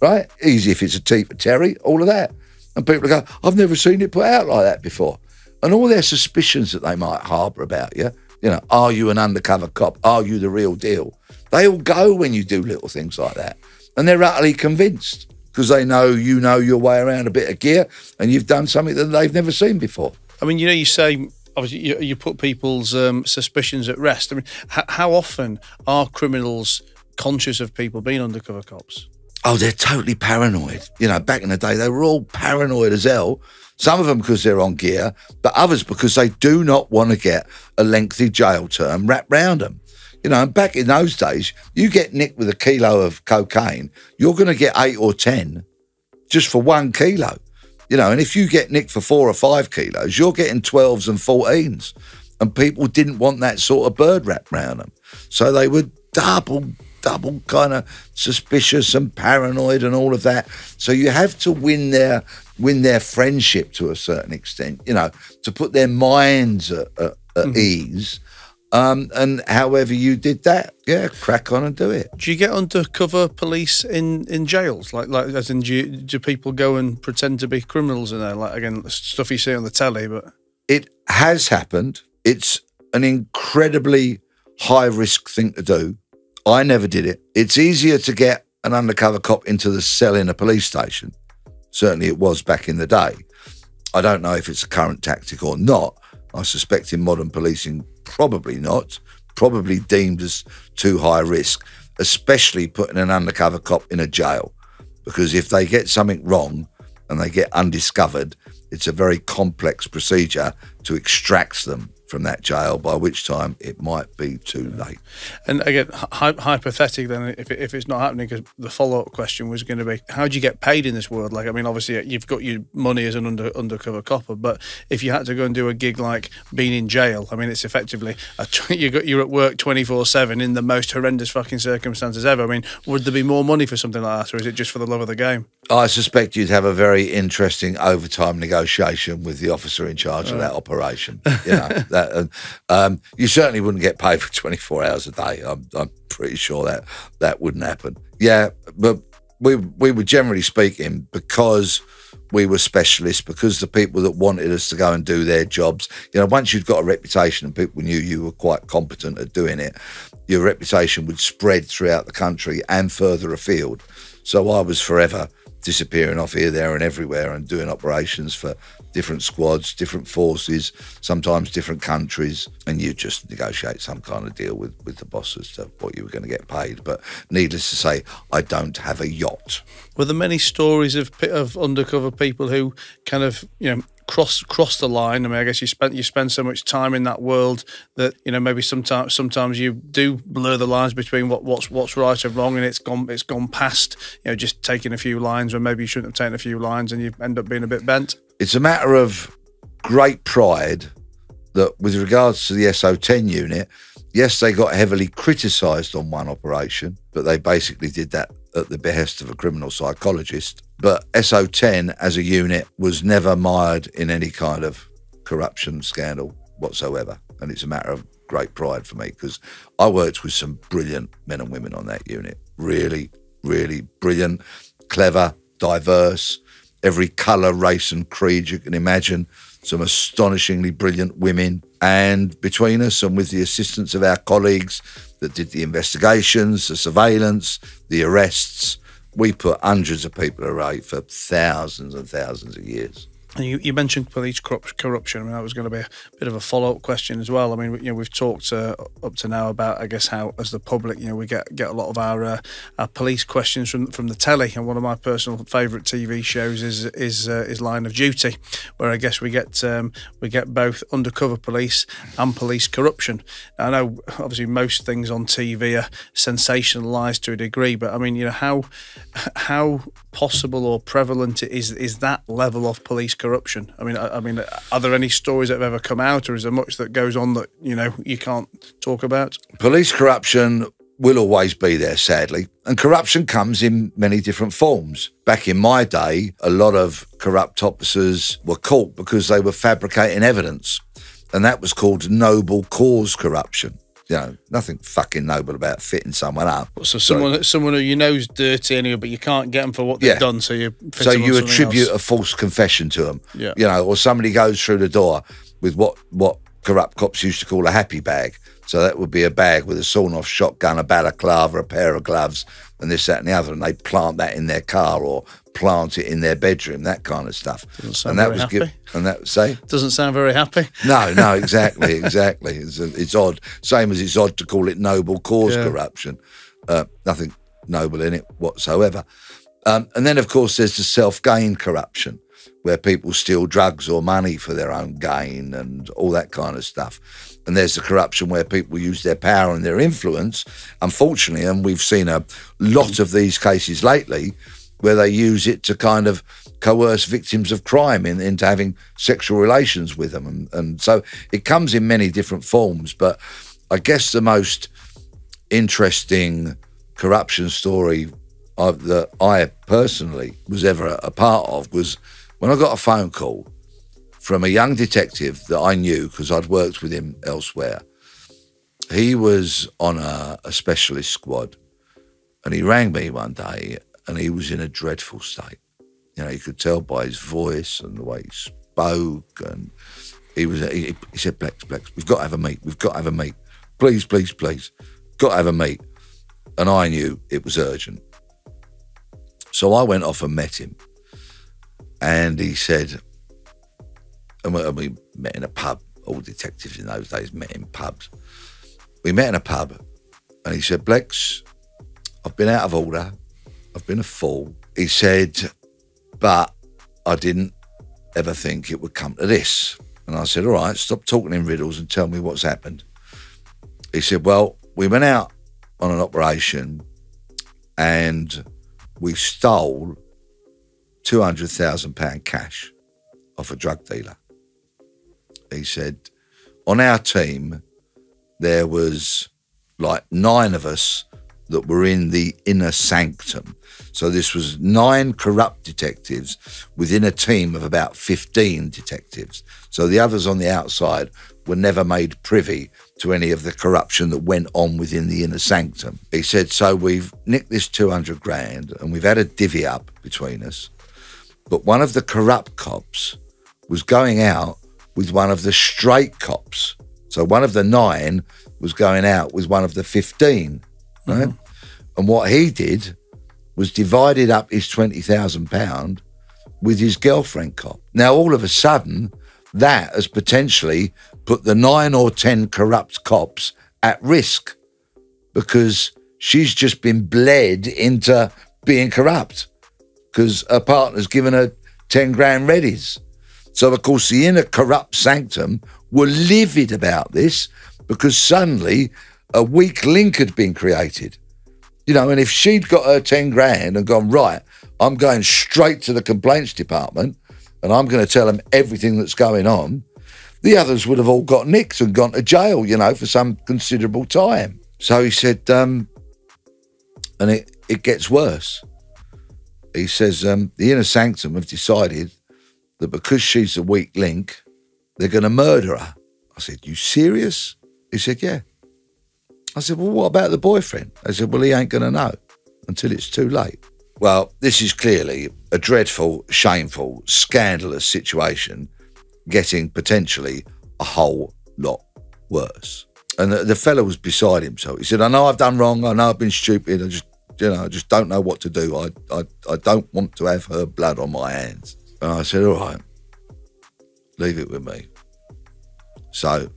Right? Easy if it's a T for Terry, all of that. And people go, I've never seen it put out like that before. And all their suspicions that they might harbour about you, you know, are you an undercover cop? Are you the real deal? They all go when you do little things like that. And they're utterly convinced because they know you know your way around a bit of gear and you've done something that they've never seen before. I mean, you know, you say... Obviously, you, you put people's um, suspicions at rest. I mean, h how often are criminals conscious of people being undercover cops? Oh, they're totally paranoid. You know, back in the day, they were all paranoid as hell. Some of them because they're on gear, but others because they do not want to get a lengthy jail term wrapped round them. You know, and back in those days, you get nicked with a kilo of cocaine, you're going to get eight or ten just for one kilo. You know, and if you get nicked for four or five kilos, you're getting twelves and fourteens. And people didn't want that sort of bird wrapped around them. So they were double, double kind of suspicious and paranoid and all of that. So you have to win their win their friendship to a certain extent, you know, to put their minds at, at, at mm-hmm. ease. Um, and however you did that, yeah, crack on and do it. Do you get undercover police in in jails? Like, like as in, do, you, do people go and pretend to be criminals in there? Like, again, stuff you see on the telly, but it has happened. It's an incredibly high risk thing to do. I never did it. It's easier to get an undercover cop into the cell in a police station. Certainly, it was back in the day. I don't know if it's a current tactic or not. I suspect in modern policing, probably not, probably deemed as too high risk, especially putting an undercover cop in a jail. Because if they get something wrong and they get undiscovered, it's a very complex procedure to extract them from that jail, by which time it might be too late. And again, hy hypothetically, then, if, it, if it's not happening, because the follow-up question was going to be, how do you get paid in this world? Like, I mean, obviously, you've got your money as an under, undercover copper, but if you had to go and do a gig like being in jail, I mean, it's effectively, a t you got, you're at work twenty-four seven in the most horrendous fucking circumstances ever. I mean, would there be more money for something like that, or is it just for the love of the game? I suspect you'd have a very interesting overtime negotiation with the officer in charge oh. of that operation, you know. That, um, you certainly wouldn't get paid for twenty-four hours a day. I'm, I'm pretty sure that that wouldn't happen. Yeah, but we we were generally speaking, because we were specialists, because the people that wanted us to go and do their jobs, you know, once you'd got a reputation and people knew you were quite competent at doing it, your reputation would spread throughout the country and further afield. So I was forever disappearing off here, there and everywhere and doing operations for different squads, different forces, sometimes different countries, and you just negotiate some kind of deal with, with the boss as to what you were going to get paid. But needless to say, I don't have a yacht. Were there many stories of, of undercover people who kind of, you know, cross cross the line? I mean, I guess you spent you spend so much time in that world that, you know, maybe sometimes sometimes you do blur the lines between what what's what's right and wrong, and it's gone it's gone past, you know, just taking a few lines when maybe you shouldn't have taken a few lines, and you end up being a bit bent. It's a matter of great pride that, with regards to the S O ten unit, Yes, they got heavily criticised on one operation, but they basically did that at the behest of a criminal psychologist. But S O ten as a unit was never mired in any kind of corruption scandal whatsoever. And it's a matter of great pride for me because I worked with some brilliant men and women on that unit. Really, really brilliant, clever, diverse, every colour, race and creed you can imagine. Some astonishingly brilliant women. And between us and with the assistance of our colleagues that did the investigations, the surveillance, the arrests, we put hundreds of people away for thousands and thousands of years. And you, you mentioned police corruption. I mean, that was going to be a bit of a follow-up question as well. I mean, you know, we've talked uh, up to now about, I guess, how as the public, you know, we get get a lot of our uh, our police questions from from the telly. And one of my personal favourite T V shows is is uh, is Line of Duty, where I guess we get um, we get both undercover police and police corruption. Now, I know obviously most things on T V are sensationalised to a degree, but I mean, you know, how how possible or prevalent is is that level of police corruption? I mean, I, I mean, are there any stories that have ever come out, or is there much that goes on that, you know, you can't talk about? Police corruption will always be there, sadly, and corruption comes in many different forms. Back in my day, a lot of corrupt officers were caught because they were fabricating evidence, and that was called noble cause corruption. You know, nothing fucking noble about fitting someone up. So someone, so, someone who you know is dirty anyway, but you can't get them for what they've yeah. done, so you fit so them you attribute else. a false confession to them. Yeah. You know, or somebody goes through the door with what what corrupt cops used to call a happy bag. So that would be a bag with a sawn-off shotgun, a balaclava, a pair of gloves, and this, that, and the other, and they plant that in their car or plant it in their bedroom, that kind of stuff. Doesn't sound and that very was happy. Good. And that say doesn't sound very happy. No, no, exactly, exactly. It's, it's odd. Same as it's odd to call it noble cause yeah. corruption. Uh, nothing noble in it whatsoever. Um, and then, of course, there's the self-gain corruption, where people steal drugs or money for their own gain and all that kind of stuff. And there's the corruption where people use their power and their influence, unfortunately, and we've seen a lot of these cases lately where they use it to kind of coerce victims of crime in, into having sexual relations with them. And, and so it comes in many different forms, but I guess the most interesting corruption story I've, that I personally was ever a part of was when I got a phone call from a young detective that I knew because I'd worked with him elsewhere. He was on a, a specialist squad, and he rang me one day, and he was in a dreadful state. You know, you could tell by his voice and the way he spoke, and he was. He, he said, "Blex, Blex, we've got to have a meet. We've got to have a meet. Please, please, please, got to have a meet." And I knew it was urgent, so I went off and met him. And he said, and we, and we met in a pub. All detectives in those days met in pubs. We met in a pub, and he said, "Blex, I've been out of order. I've been a fool." He said, "But I didn't ever think it would come to this." And I said, "All right, stop talking in riddles and tell me what's happened." He said, "Well, we went out on an operation and we stole two hundred thousand pounds cash off a drug dealer." He said, "On our team, there was like nine of us that were in the inner sanctum." So this was nine corrupt detectives within a team of about fifteen detectives. So the others on the outside were never made privy to any of the corruption that went on within the inner sanctum. He said, "So we've nicked this two hundred grand and we've had a divvy up between us. But one of the corrupt cops was going out with one of the straight cops. So one of the nine was going out with one of the fifteen, right? Mm-hmm. And what he did was divided up his twenty thousand pounds with his girlfriend cop. Now, all of a sudden, that has potentially put the nine or ten corrupt cops at risk because she's just been bled into being corrupt, because her partner's given her ten grand readies." So, of course, the inner corrupt sanctum were livid about this because suddenly a weak link had been created. You know, and if she'd got her ten grand and gone, "Right, I'm going straight to the complaints department and I'm going to tell them everything that's going on," The others would have all got nicked and gone to jail, you know, for some considerable time. So he said, um, and it, it gets worse. He says, um, the inner sanctum have decided that because she's a weak link, they're going to murder her. I said, you serious? He said, yeah. I said, well, what about the boyfriend? They said, well, he ain't going to know until it's too late. Well, this is clearly a dreadful, shameful, scandalous situation getting potentially a whole lot worse. And the, the fella was beside himself. He said, I know I've done wrong. I know I've been stupid. I just, you know, I just don't know what to do. I, I, I don't want to have her blood on my hands. And I said, all right, leave it with me. So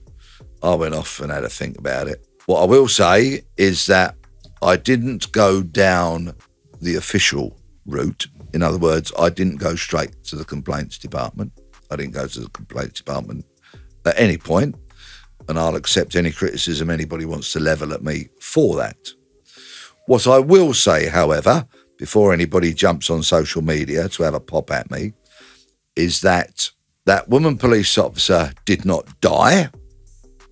I went off and had a think about it. What I will say is that I didn't go down the official route. In other words, I didn't go straight to the complaints department. I didn't go to the complaints department at any point, and I'll accept any criticism anybody wants to level at me for that. What I will say, however, before anybody jumps on social media to have a pop at me, is that that woman police officer did not die,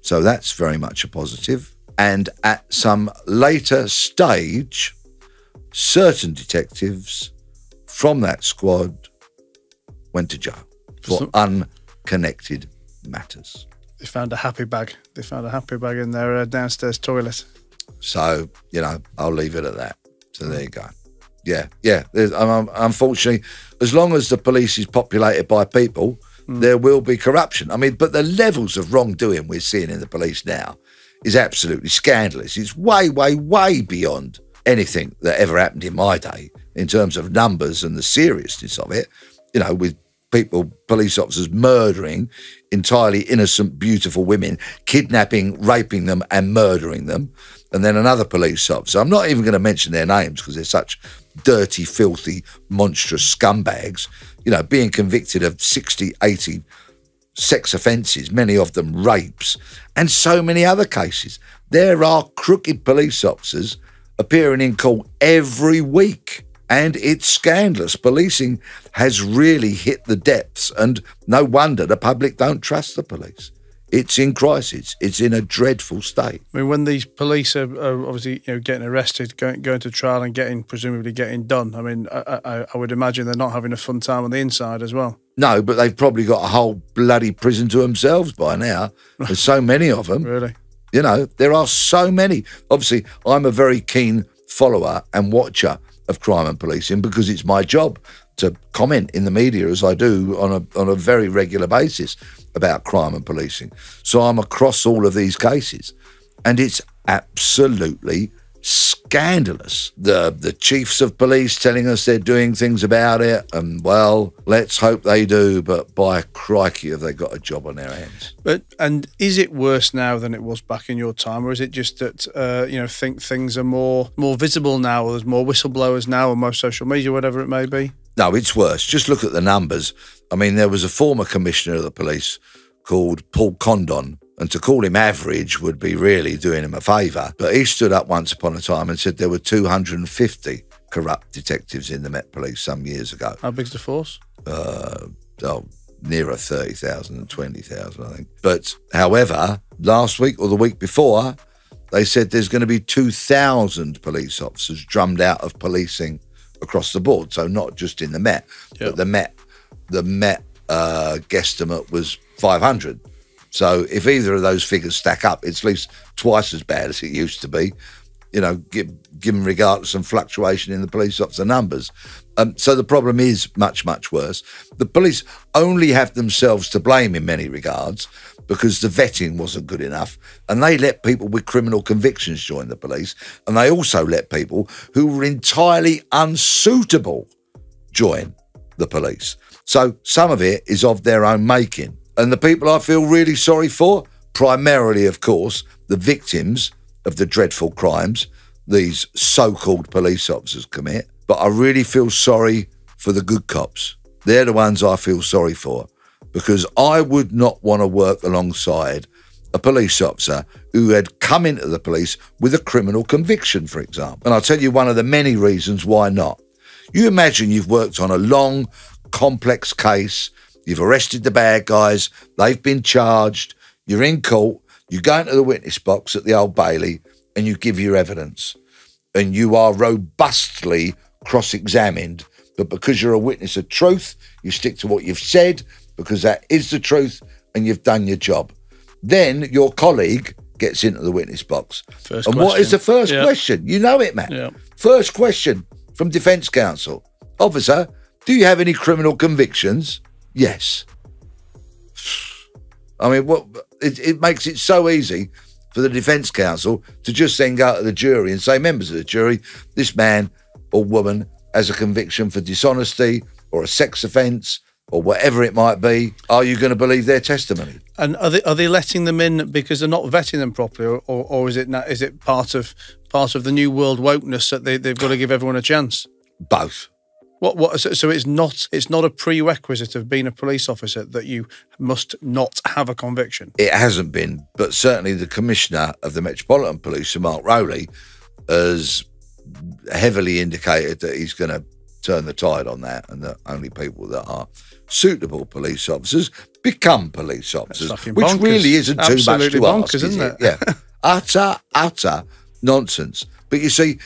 so that's very much a positive. And at some later stage, certain detectives from that squad went to jail for so, unconnected matters. They found a happy bag. They found a happy bag in their uh, downstairs toilet. So, you know, I'll leave it at that. So there you go. Yeah, yeah. Um, unfortunately, as long as the police is populated by people, mm. there will be corruption. I mean, but the levels of wrongdoing we're seeing in the police now is absolutely scandalous. It's way, way, way beyond anything that ever happened in my day in terms of numbers and the seriousness of it, you know, with people, police officers murdering entirely innocent, beautiful women, kidnapping, raping them and murdering them. And then another police officer, I'm not even going to mention their names because they're such dirty, filthy, monstrous scumbags, you know, being convicted of sixty, eighty sex offences, many of them rapes, and so many other cases. There are crooked police officers appearing in court every week, and it's scandalous. Policing has really hit the depths, and no wonder the public don't trust the police. It's in crisis. It's in a dreadful state. I mean, when these police are, are obviously, you know, getting arrested, going, going to trial and getting, presumably getting done, I mean, I, I, I would imagine they're not having a fun time on the inside as well. No, but they've probably got a whole bloody prison to themselves by now. There's so many of them. Really? You know, there are so many. Obviously, I'm a very keen follower and watcher of crime and policing because it's my job to comment in the media as I do on a, on a very regular basis about crime and policing. So I'm across all of these cases, and it's absolutely scandalous. The, the chiefs of police telling us they're doing things about it, and, well, let's hope they do, but by crikey have they got a job on their hands. But, and is it worse now than it was back in your time, or is it just that, uh, you know, think things are more, more visible now, or there's more whistleblowers now, or more social media, whatever it may be? No, it's worse. Just look at the numbers. I mean, there was a former commissioner of the police called Paul Condon, and to call him average would be really doing him a favour. But he stood up once upon a time and said there were two hundred and fifty corrupt detectives in the Met Police some years ago. How big's the force? Uh, oh, nearer thirty thousand and twenty thousand, I think. But, however, last week or the week before, they said there's going to be two thousand police officers drummed out of policing across the board, so not just in the Met, yep. but the Met, the Met uh, guesstimate was five hundred. So if either of those figures stack up, it's at least twice as bad as it used to be, you know, given regard to some fluctuation in the police officer numbers. Um, so the problem is much, much worse. The police only have themselves to blame in many regards because the vetting wasn't good enough, and they let people with criminal convictions join the police, and they also let people who were entirely unsuitable join the police. So some of it is of their own making. And the people I feel really sorry for, primarily, of course, the victims of the dreadful crimes these so-called police officers commit. But I really feel sorry for the good cops. They're the ones I feel sorry for, because I would not want to work alongside a police officer who had come into the police with a criminal conviction, for example. And I'll tell you one of the many reasons why not. You imagine you've worked on a long, complex case, You've arrested the bad guys. They've been charged. You're in court. You go into the witness box at the Old Bailey and you give your evidence. And you are robustly cross-examined. But because you're a witness of truth, you stick to what you've said because that is the truth and you've done your job. Then your colleague gets into the witness box. First and question. What is the first yeah. question? You know it, Matt. Yeah. First question from Defence Counsel. Officer, do you have any criminal convictions? Yes. I mean, what it, it makes it so easy for the Defence Counsel to just then go to the jury and say, members of the jury, this man or woman has a conviction for dishonesty or a sex offence or whatever it might be. Are you going to believe their testimony? And are they are they letting them in because they're not vetting them properly, or or, or is it not, is it part of part of the new world wokeness that they they've got to give everyone a chance? Both. What what? So, so it's not it's not a prerequisite of being a police officer that you must not have a conviction. It hasn't been, but certainly the Commissioner of the Metropolitan Police, Mark Rowley, has heavily indicated that he's going to turn the tide on that, and that only people that are suitable police officers become police officers, which really isn't too much to ask, isn't it? Yeah, utter utter nonsense. But you see,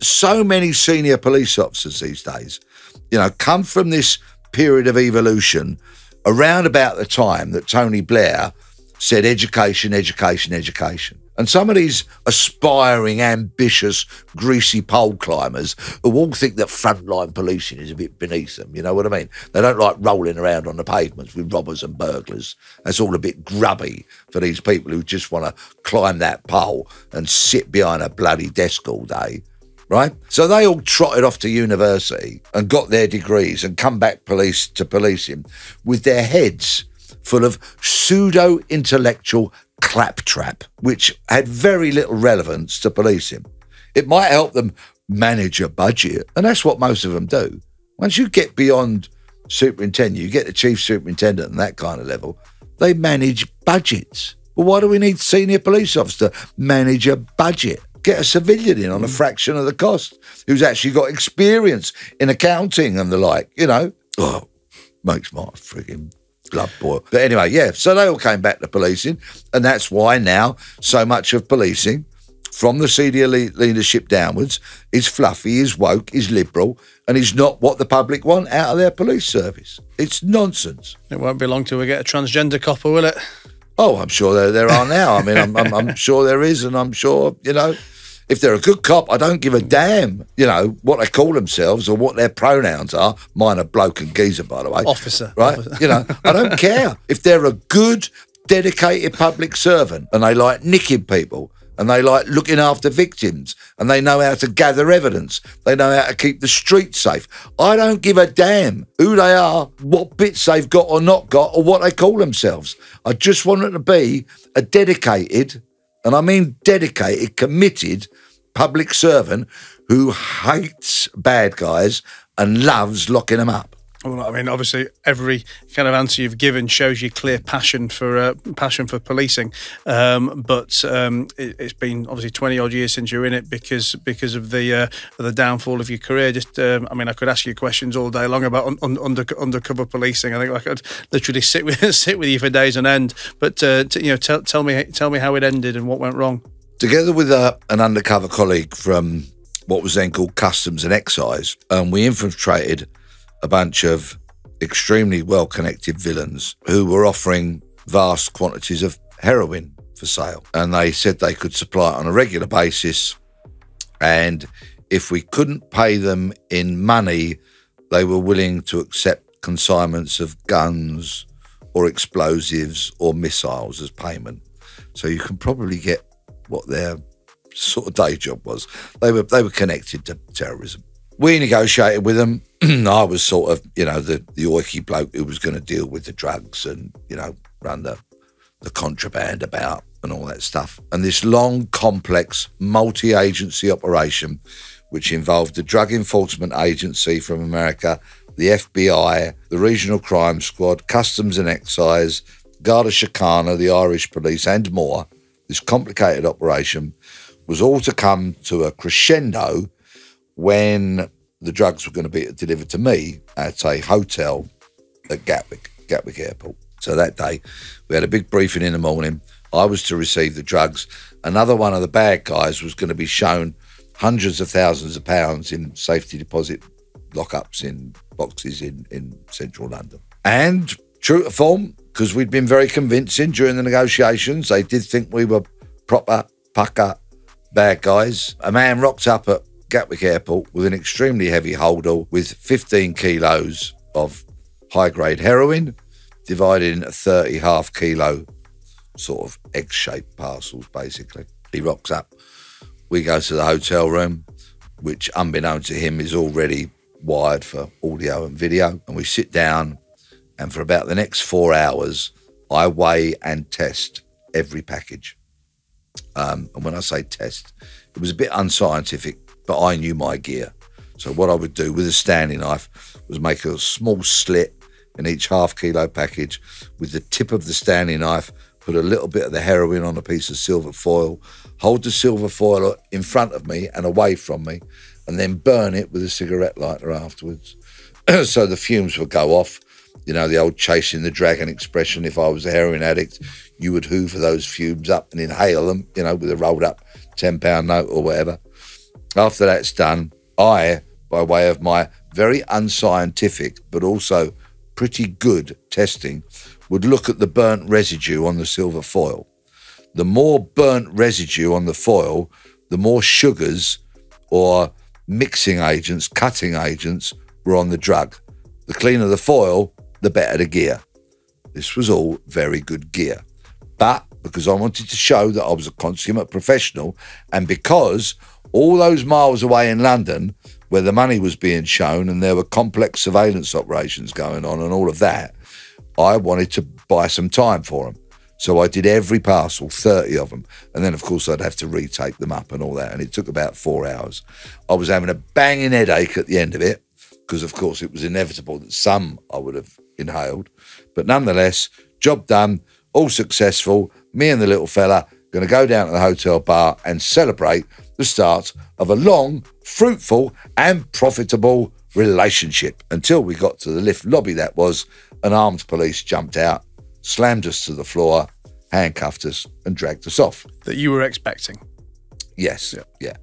so many senior police officers these days, you know, come from this period of evolution around about the time that Tony Blair said education, education, education. And some of these aspiring, ambitious, greasy pole climbers who all think that frontline policing is a bit beneath them, you know what I mean? They don't like rolling around on the pavements with robbers and burglars. That's all a bit grubby for these people who just want to climb that pole and sit behind a bloody desk all day. Right? So they all trotted off to university and got their degrees and come back police to policing with their heads full of pseudo-intellectual claptrap, which had very little relevance to policing. It might help them manage a budget, and that's what most of them do. Once you get beyond superintendent, you get the chief superintendent and that kind of level, they manage budgets. But why do we need senior police officers to manage a budget? Get a civilian in on a fraction of the cost who's actually got experience in accounting and the like, you know. Oh, makes my frigging blood boil. But anyway, yeah, so they all came back to policing, and that's why now so much of policing from the senior le leadership downwards is fluffy, is woke, is liberal, and is not what the public want out of their police service. It's nonsense. It won't be long till we get a transgender copper, will it? Oh, I'm sure there, there are now. I mean, I'm, I'm, I'm sure there is, and I'm sure, you know, if they're a good cop, I don't give a damn, you know, what they call themselves or what their pronouns are. Mine are bloke and geezer, by the way. Officer. Right? Officer. You know, I don't care. If they're a good, dedicated public servant and they like nicking people and they like looking after victims and they know how to gather evidence, they know how to keep the streets safe, I don't give a damn who they are, what bits they've got or not got or what they call themselves. I just want them to be a dedicated, and I mean dedicated, committed public servant who hates bad guys and loves locking them up. Well, I mean, obviously, every kind of answer you've given shows your clear passion for uh, passion for policing. Um, but um, it, it's been obviously twenty odd years since you're in it because because of the uh, the downfall of your career. Just, um, I mean, I could ask you questions all day long about un un under undercover policing. I think I could literally sit with sit with you for days on end. But uh, t you know, t tell me tell me how it ended and what went wrong. Together with uh, an undercover colleague from what was then called Customs and Excise, um, we infiltrated a bunch of extremely well-connected villains who were offering vast quantities of heroin for sale. And they said they could supply it on a regular basis. And if we couldn't pay them in money, they were willing to accept consignments of guns or explosives or missiles as payment. So you can probably get what their sort of day job was. They were, they were connected to terrorism. We negotiated with them. I was sort of, you know, the, the oiky bloke who was going to deal with the drugs and, you know, run the, the contraband about and all that stuff. And this long, complex, multi-agency operation, which involved the Drug Enforcement Agency from America, the F B I, the Regional Crime Squad, Customs and Excise, Garda Síochána, the Irish police and more, this complicated operation was all to come to a crescendo when the drugs were going to be delivered to me at a hotel at Gatwick. Gatwick Airport. So that day, we had a big briefing in the morning. I was to receive the drugs. Another one of the bad guys was going to be shown hundreds of thousands of pounds in safety deposit lockups in boxes in, in central London. And true to form, because we'd been very convincing during the negotiations, they did think we were proper, pucker, bad guys. A man rocked up at Gatwick Airport with an extremely heavy holdall with fifteen kilos of high-grade heroin, divided into thirty half-kilo sort of egg-shaped parcels, basically. He rocks up. We go to the hotel room, which, unbeknown to him, is already wired for audio and video. And we sit down, and for about the next four hours, I weigh and test every package. Um, and when I say test, it was a bit unscientific, but I knew my gear. So what I would do with a Stanley knife was make a small slit in each half-kilo package. With the tip of the Stanley knife, put a little bit of the heroin on a piece of silver foil, hold the silver foil in front of me and away from me, and then burn it with a cigarette lighter afterwards. So the fumes would go off. You know, the old chasing the dragon expression. If I was a heroin addict, you would hoover those fumes up and inhale them, you know, with a rolled-up ten pound note or whatever. After that's done, I, by way of my very unscientific but also pretty good testing, would look at the burnt residue on the silver foil. The more burnt residue on the foil, the more sugars or mixing agents, cutting agents, were on the drug. The cleaner the foil, the better the gear. This was all very good gear. But because I wanted to show that I was a consummate professional, and because all those miles away in London where the money was being shown and there were complex surveillance operations going on and all of that, I wanted to buy some time for them. So I did every parcel, thirty of them. And then, of course, I'd have to retape them up and all that. And it took about four hours. I was having a banging headache at the end of it because, of course, it was inevitable that some I would have inhaled. But nonetheless, job done, all successful. Me and the little fella going to go down to the hotel bar and celebrate the start of a long, fruitful and profitable relationship until we got to the lift lobby, that was. An armed police jumped out, slammed us to the floor, handcuffed us and dragged us off. That you were expecting? Yes, yeah. yeah.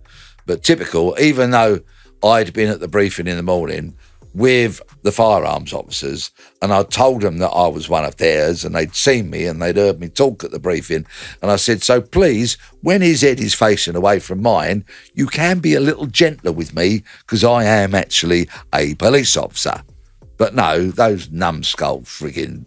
But typical, even though I'd been at the briefing in the morning with the firearms officers and I told them that I was one of theirs and they'd seen me and they'd heard me talk at the briefing, and I said, so please, when his head is facing away from mine, you can be a little gentler with me because I am actually a police officer. But no, those numbskull friggin'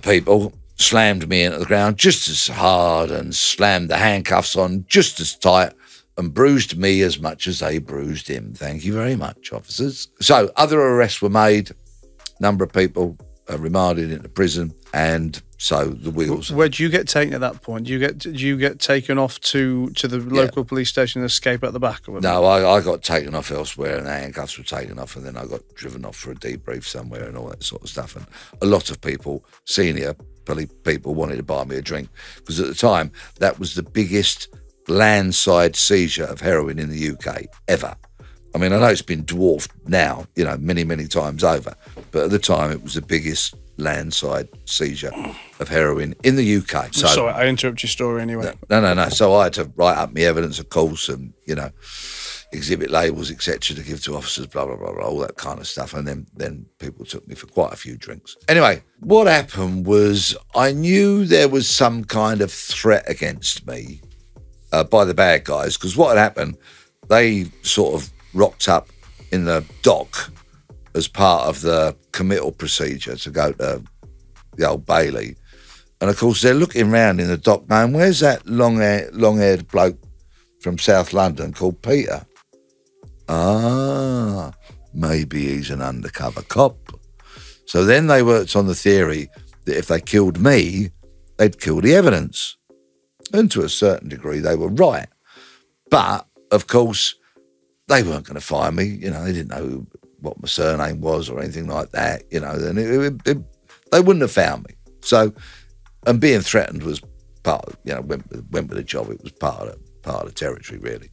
people slammed me into the ground just as hard and slammed the handcuffs on just as tight and bruised me as much as they bruised him. Thank you very much, officers. So other arrests were made. A number of people uh, remanded into prison, and so the wheels. Where do you get taken at that point? Do you get do you get taken off to to the local yeah. police station and escape at the back of it? No, I, I got taken off elsewhere, and the handcuffs were taken off, and then I got driven off for a debrief somewhere and all that sort of stuff. And a lot of people, senior police people, wanted to buy me a drink because at the time that was the biggest landside seizure of heroin in the U K ever. I mean, I know it's been dwarfed now, you know, many many times over, but at the time it was the biggest landside seizure of heroin in the U K. So, sorry, I interrupt your story anyway. No, no, no. So I had to write up my evidence, of course, and, you know, exhibit labels, et cetera, to give to officers, blah, blah, blah, blah, all that kind of stuff. And then, then people took me for quite a few drinks. Anyway, what happened was I knew there was some kind of threat against me uh, by the bad guys, because what had happened, they sort of rocked up in the dock as part of the committal procedure to go to the Old Bailey. And, of course, they're looking round in the dock going, where's that long-haired long haired bloke from South London called Peter? Ah, maybe he's an undercover cop. So then they worked on the theory that if they killed me, they'd kill the evidence. And to a certain degree, they were right. But, of course, they weren't going to find me. You know, they didn't know who, what my surname was or anything like that, you know, then it, it, it, they wouldn't have found me. So, and being threatened was part of, you know, went, went with the job. It was part of, part of the territory, really.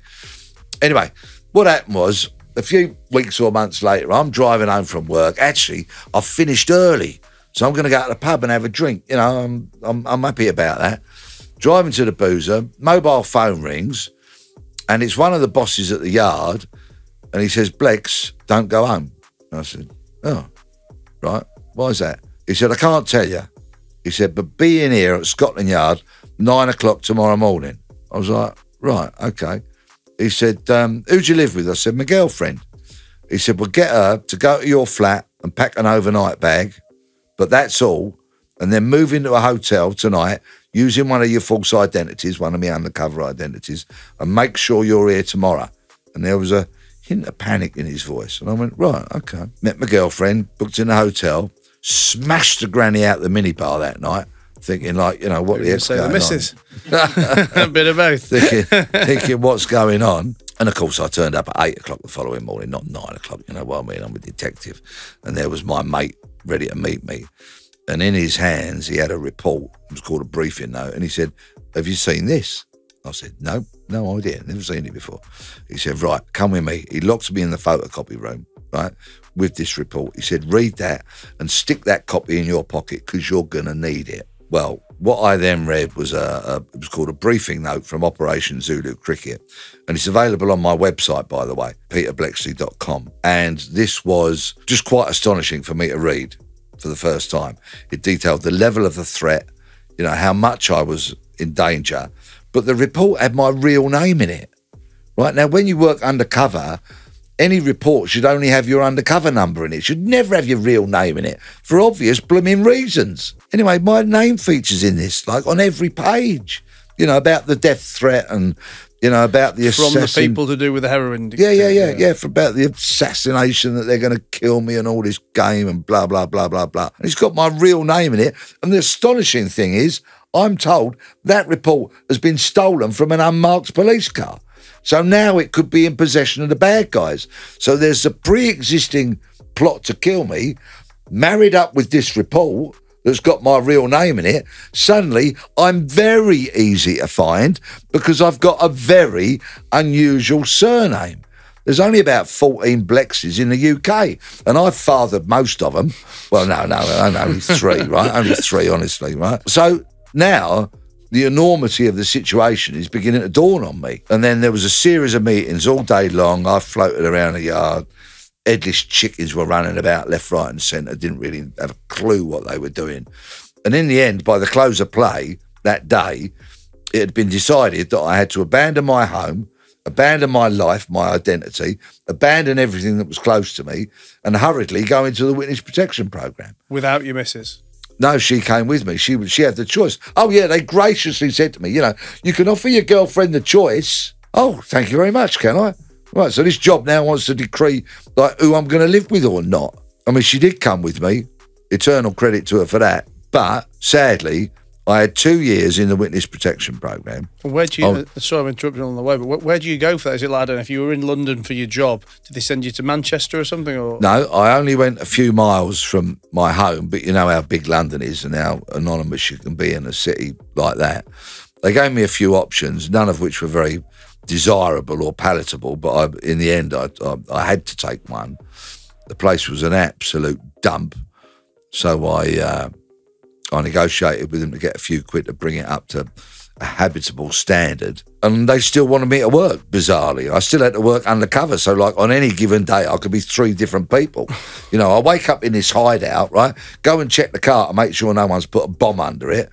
Anyway, what happened was a few weeks or months later, I'm driving home from work. Actually, I finished early, so I'm going to go to the pub and have a drink. You know, I'm, I'm, I'm happy about that. Driving to the boozer, mobile phone rings, and it's one of the bosses at the yard, and he says, "Bleks, don't go home." And I said, "Oh, right, why is that?" He said, "I can't tell you." He said, "But be in here at Scotland Yard, nine o'clock tomorrow morning." I was like, "Right, okay." He said, um, "Who do you live with?" I said, "My girlfriend." He said, "Well, get her to go to your flat and pack an overnight bag, but that's all, and then move into a hotel tonight using one of your false identities, one of my undercover identities, and make sure you're here tomorrow." And there was a hint of panic in his voice. And I went, right, okay. Met my girlfriend, booked in a hotel, smashed the granny out the minibar that night, thinking like, you know, what the heck's going on? The missus. A bit of both. Thinking, thinking what's going on. And, of course, I turned up at eight o'clock the following morning, not nine o'clock, you know what I mean? I'm a detective. And there was my mate ready to meet me. And in his hands, he had a report. It was called a briefing note. And he said, "Have you seen this?" I said, "No, no idea. Never seen it before." He said, "Right, come with me." He locked me in the photocopy room, right, with this report. He said, "Read that and stick that copy in your pocket because you're going to need it." Well, what I then read was a, a it was called a briefing note from Operation Zulu Cricket, and it's available on my website, by the way, Peter Bleksley dot com. And this was just quite astonishing for me to read for the first time. It detailed the level of the threat, you know, how much I was in danger, but the report had my real name in it. Right now, when you work undercover, any report should only have your undercover number in it. It should never have your real name in it for obvious blooming reasons. Anyway, my name features in this, like on every page, you know, about the death threat and, you know, about the assassin. From the people to do with the heroin. Yeah, yeah, yeah, yeah, yeah, for about the assassination that they're going to kill me and all this game and blah, blah, blah, blah, blah. And it's got my real name in it. And the astonishing thing is, I'm told that report has been stolen from an unmarked police car. So now it could be in possession of the bad guys. So there's a pre-existing plot to kill me, married up with this report that's got my real name in it. Suddenly, I'm very easy to find because I've got a very unusual surname. There's only about fourteen Blekses in the U K, and I've fathered most of them. Well, no, no, only three, right? Only three, honestly, right? So now the enormity of the situation is beginning to dawn on me. And then there was a series of meetings all day long. I floated around the yard. Headless chickens were running about left, right and centre. Didn't really have a clue what they were doing. And in the end, by the close of play that day, it had been decided that I had to abandon my home, abandon my life, my identity, abandon everything that was close to me and hurriedly go into the witness protection programme. Without your missus? No, she came with me. She she had the choice. Oh, yeah, they graciously said to me, you know, "You can offer your girlfriend the choice." "Oh, thank you very much, can I?" Right, so this job now wants to decree, like, who I'm going to live with or not. I mean, she did come with me. Eternal credit to her for that. But, sadly, I had two years in the witness protection programme. Where do you, oh, sorry I'm interrupting on the way, but where, where do you go for that? Is it like, I don't know, if you were in London for your job, did they send you to Manchester or something? Or? No, I only went a few miles from my home, but you know how big London is and how anonymous you can be in a city like that. They gave me a few options, none of which were very desirable or palatable, but I, in the end, I, I, I had to take one. The place was an absolute dump, so I... Uh, I negotiated with them to get a few quid to bring it up to a habitable standard. And they still wanted me to work, bizarrely. I still had to work undercover. So, like, on any given day, I could be three different people. You know, I wake up in this hideout, right, go and check the car to make sure no one's put a bomb under it.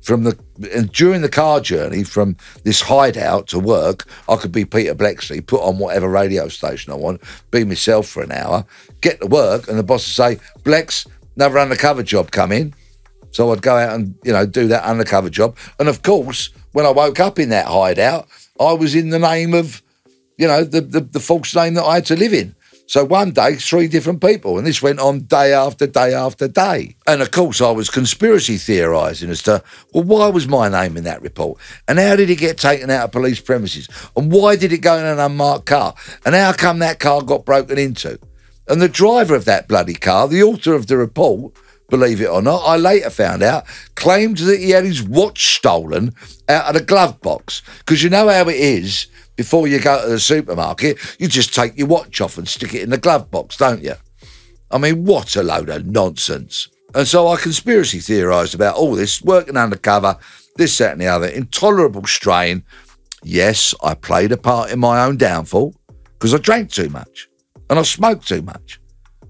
From the and during the car journey from this hideout to work, I could be Peter Bleksley, put on whatever radio station I want, be myself for an hour, get to work, and the boss would say, "Bleks, another undercover job come in." So I'd go out and, you know, do that undercover job. And, of course, when I woke up in that hideout, I was in the name of, you know, the, the, the false name that I had to live in. So one day, three different people. And this went on day after day after day. And, of course, I was conspiracy theorising as to, well, why was my name in that report? And how did it get taken out of police premises? And why did it go in an unmarked car? And how come that car got broken into? And the driver of that bloody car, the author of the report, believe it or not, I later found out, claimed that he had his watch stolen out of the glove box. Because you know how it is, before you go to the supermarket, you just take your watch off and stick it in the glove box, don't you? I mean, what a load of nonsense. And so I conspiracy theorised about all this, working undercover, this, that and the other, intolerable strain. Yes, I played a part in my own downfall because I drank too much and I smoked too much.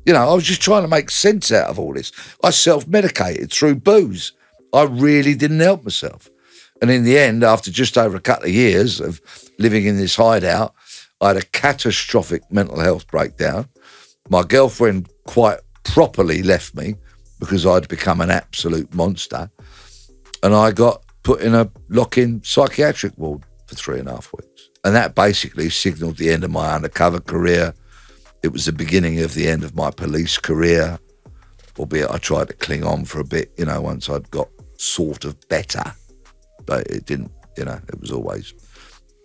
You know, I was just trying to make sense out of all this. I self-medicated through booze. I really didn't help myself. And in the end, after just over a couple of years of living in this hideout, I had a catastrophic mental health breakdown. My girlfriend quite properly left me because I'd become an absolute monster. And I got put in a lock-in psychiatric ward for three and a half weeks. And that basically signalled the end of my undercover career. It was the beginning of the end of my police career, albeit I tried to cling on for a bit, you know, once I'd got sort of better. But it didn't, you know, it was always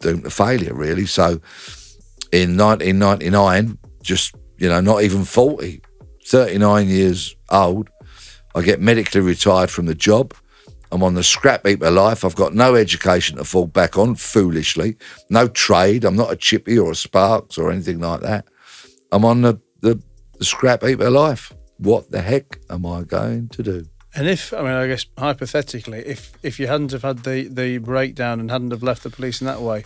doomed to failure, really. So in nineteen ninety-nine, just, you know, not even forty, thirty-nine years old, I get medically retired from the job. I'm on the scrap heap of life. I've got no education to fall back on, foolishly. No trade. I'm not a chippy or a Sparks or anything like that. I'm on the, the, the scrap heap of life. What the heck am I going to do? And if, I mean, I guess hypothetically, if if you hadn't have had the, the breakdown and hadn't have left the police in that way,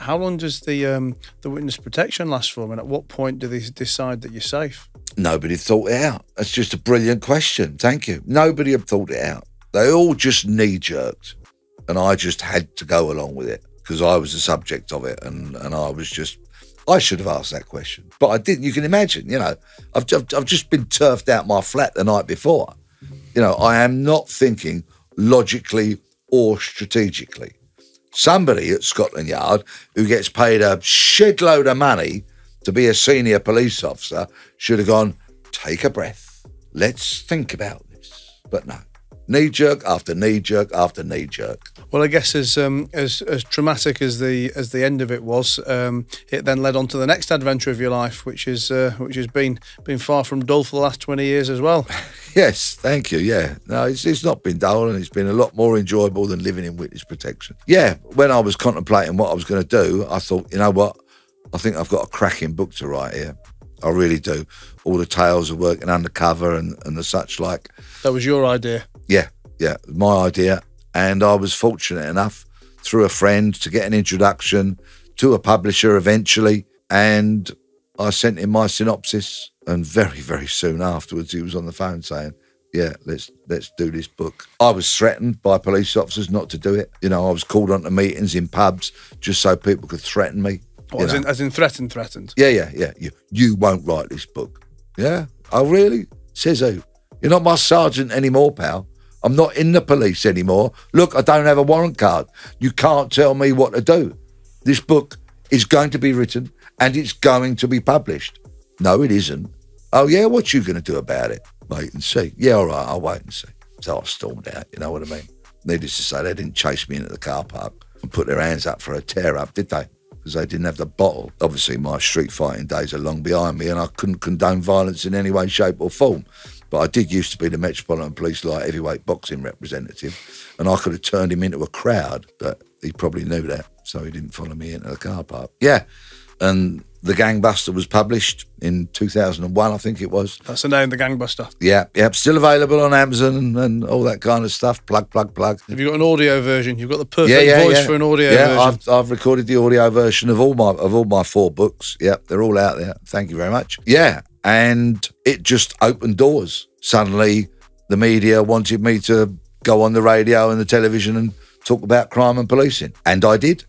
how long does the um, the witness protection last for? I mean, at what point do they decide that you're safe? Nobody thought it out. That's just a brilliant question. Thank you. Nobody had thought it out. They all just knee-jerked, and I just had to go along with it because I was the subject of it, and, and I was just... I should have asked that question, but I didn't. You can imagine, you know, I've, I've, I've just been turfed out my flat the night before. You know, I am not thinking logically or strategically. Somebody at Scotland Yard who gets paid a shed load of money to be a senior police officer should have gone, take a breath. Let's think about this. But no. Knee-jerk after knee-jerk after knee-jerk. Well, I guess as, um, as as traumatic as the as the end of it was, um, it then led on to the next adventure of your life, which is uh, which has been been far from dull for the last twenty years as well. Yes, thank you. Yeah, no, it's it's not been dull, and it's been a lot more enjoyable than living in witness protection. Yeah, when I was contemplating what I was going to do, I thought, you know what, I think I've got a cracking book to write here. I really do. All the tales of working undercover and, and the such like. That was your idea? Yeah, yeah, my idea. And I was fortunate enough, through a friend, to get an introduction to a publisher eventually. And I sent him my synopsis. And very, very soon afterwards, he was on the phone saying, yeah, let's let's do this book. I was threatened by police officers not to do it. You know, I was called onto meetings in pubs just so people could threaten me. Or as, in, as in threatened, threatened? Yeah, yeah, yeah. You, you won't write this book. Yeah? Oh, really? Says who? You're not my sergeant anymore, pal. I'm not in the police anymore. Look, I don't have a warrant card. You can't tell me what to do. This book is going to be written and it's going to be published. No, it isn't. Oh, yeah? What you going to do about it? Wait and see. Yeah, all right, I'll wait and see. So I stormed out, you know what I mean? Needless to say, they didn't chase me into the car park and put their hands up for a tear-up, did they? Because they didn't have the bottle. Obviously, my street fighting days are long behind me and I couldn't condone violence in any way, shape or form. But I did used to be the Metropolitan Police light heavyweight boxing representative and I could have turned him into a crowd, but he probably knew that, so he didn't follow me into the car park. Yeah, and The Gangbuster was published in two thousand and one, I think it was. That's the name, The Gangbuster. Yeah, yeah, still available on Amazon and, and all that kind of stuff. Plug, plug, plug. Have you got an audio version? You've got the perfect yeah, yeah, voice yeah. for an audio yeah, version. Yeah, I've, I've recorded the audio version of all my of all my four books. Yeah, they're all out there. Thank you very much. Yeah, and it just opened doors. Suddenly, the media wanted me to go on the radio and the television and talk about crime and policing, and I did.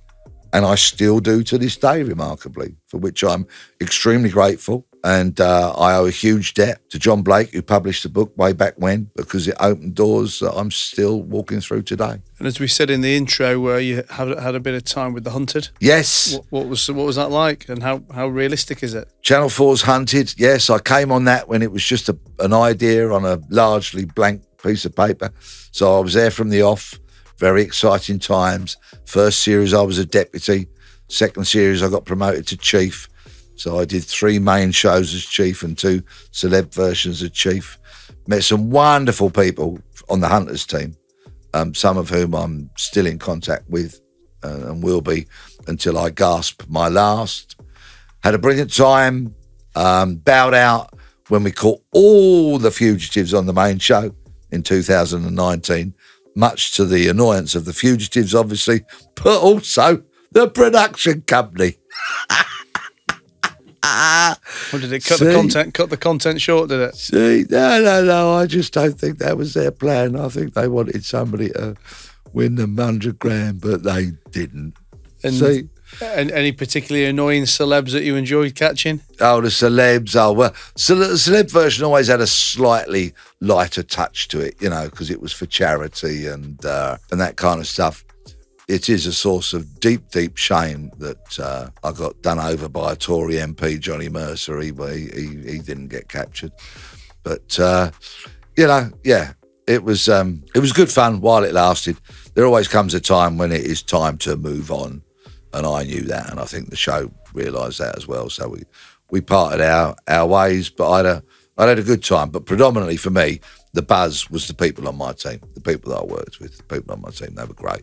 And I still do to this day, remarkably, for which I'm extremely grateful. And uh, I owe a huge debt to John Blake, who published the book way back when, because it opened doors that I'm still walking through today. And as we said in the intro, uh, you had, had a bit of time with The Hunted. Yes. What, what was what was that like, and how, how realistic is it? Channel four's Hunted, yes. I came on that when it was just a, an idea on a largely blank piece of paper. So I was there from the off. Very exciting times. First series, I was a deputy. Second series, I got promoted to chief. So I did three main shows as chief and two celeb versions of chief. Met some wonderful people on the Hunters team, um, some of whom I'm still in contact with uh, and will be until I gasp my last. Had a brilliant time, um, bowed out when we caught all the fugitives on the main show in two thousand nineteen, much to the annoyance of the fugitives, obviously, but also the production company. Ah, well, did it cut see, the content? Cut the content short, did it? See, no, no, no. I just don't think that was their plan. I think they wanted somebody to win them hundred grand, but they didn't. And, see, and any particularly annoying celebs that you enjoyed catching? Oh, the celebs. Oh well, so the celeb version always had a slightly lighter touch to it, you know, because it was for charity and uh, and that kind of stuff. It is a source of deep, deep shame that uh, I got done over by a Tory M P, Johnny Mercer. He, he, he didn't get captured. But, uh, you know, yeah, it was, um, it was good fun while it lasted. There always comes a time when it is time to move on, and I knew that, and I think the show realised that as well. So we, we parted our, our ways, but I'd a, I'd had a good time. But predominantly for me, the buzz was the people on my team, the people that I worked with, the people on my team. They were great.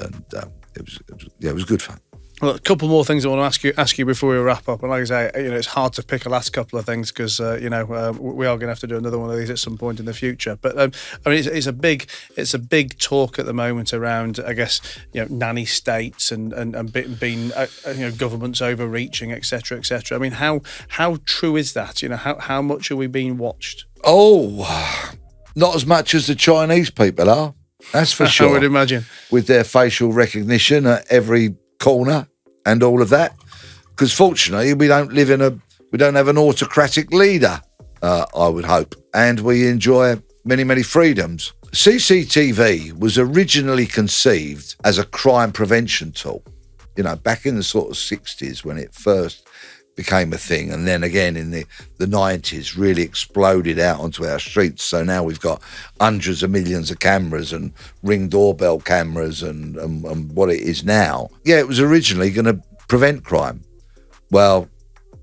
And um, it, was, it was, yeah, it was good fun. Well, a couple more things I want to ask you ask you before we wrap up. And like I say, you know, it's hard to pick the last couple of things because uh, you know uh, we are going to have to do another one of these at some point in the future. But um, I mean, it's, it's a big it's a big talk at the moment around, I guess, you know, nanny states and and, and being uh, you know, governments overreaching, et cetera, et cetera. I mean, how how true is that? You know, how how much are we being watched? Oh, not as much as the Chinese people are. That's for sure. I would imagine. With their facial recognition at every corner and all of that. Because fortunately, we don't live in a, we don't have an autocratic leader, uh, I would hope. And we enjoy many, many freedoms. C C T V was originally conceived as a crime prevention tool. You know, back in the sort of sixties when it first became a thing, and then again in the, the nineties really exploded out onto our streets. So now we've got hundreds of millions of cameras and ring doorbell cameras and, and, and what it is now. Yeah, it was originally going to prevent crime. Well,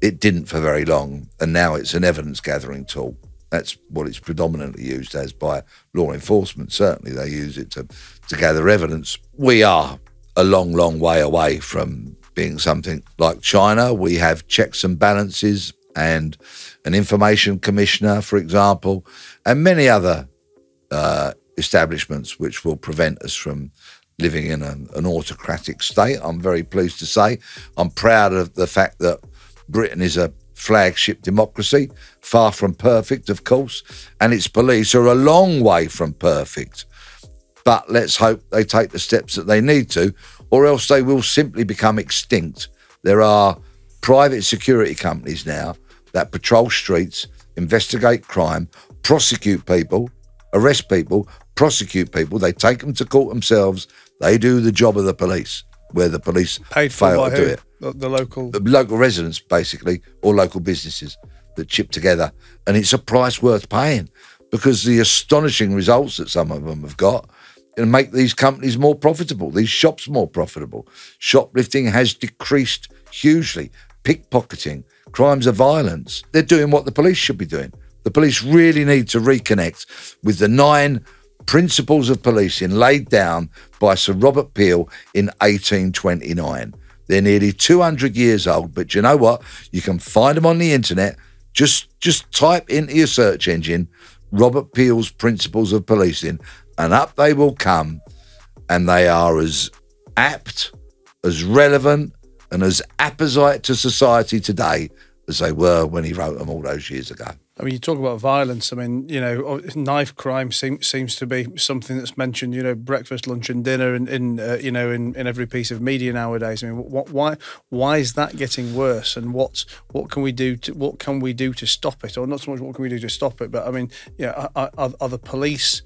it didn't for very long, and now it's an evidence-gathering tool. That's what it's predominantly used as by law enforcement. Certainly they use it to, to gather evidence. We are a long, long way away from being something like China. We have checks and balances and an information commissioner, for example, and many other uh, establishments which will prevent us from living in an, an autocratic state, I'm very pleased to say. I'm proud of the fact that Britain is a flagship democracy, far from perfect, of course, and its police are a long way from perfect. But let's hope they take the steps that they need to, or else they will simply become extinct. There are private security companies now that patrol streets, investigate crime, prosecute people, arrest people, prosecute people. They take them to court themselves. They do the job of the police, where the police Paid fail to do it. The, the local... The local residents, basically, or local businesses that chip together. And it's a price worth paying, because the astonishing results that some of them have got and make these companies more profitable, these shops more profitable. Shoplifting has decreased hugely. Pickpocketing, crimes of violence. They're doing what the police should be doing. The police really need to reconnect with the nine principles of policing laid down by Sir Robert Peel in eighteen twenty-nine. They're nearly two hundred years old, but you know what? You can find them on the internet. Just, just type into your search engine, Robert Peel's principles of policing, and up they will come, and they are as apt, as relevant, and as apposite to society today as they were when he wrote them all those years ago. I mean, you talk about violence. I mean, you know, knife crime seems seems to be something that's mentioned, you know, breakfast, lunch, and dinner, in, in uh, you know, in, in every piece of media nowadays. I mean, what, why why is that getting worse? And what what can we do? To, what can we do to stop it? Or not so much what can we do to stop it, but I mean, yeah, are, are, are the police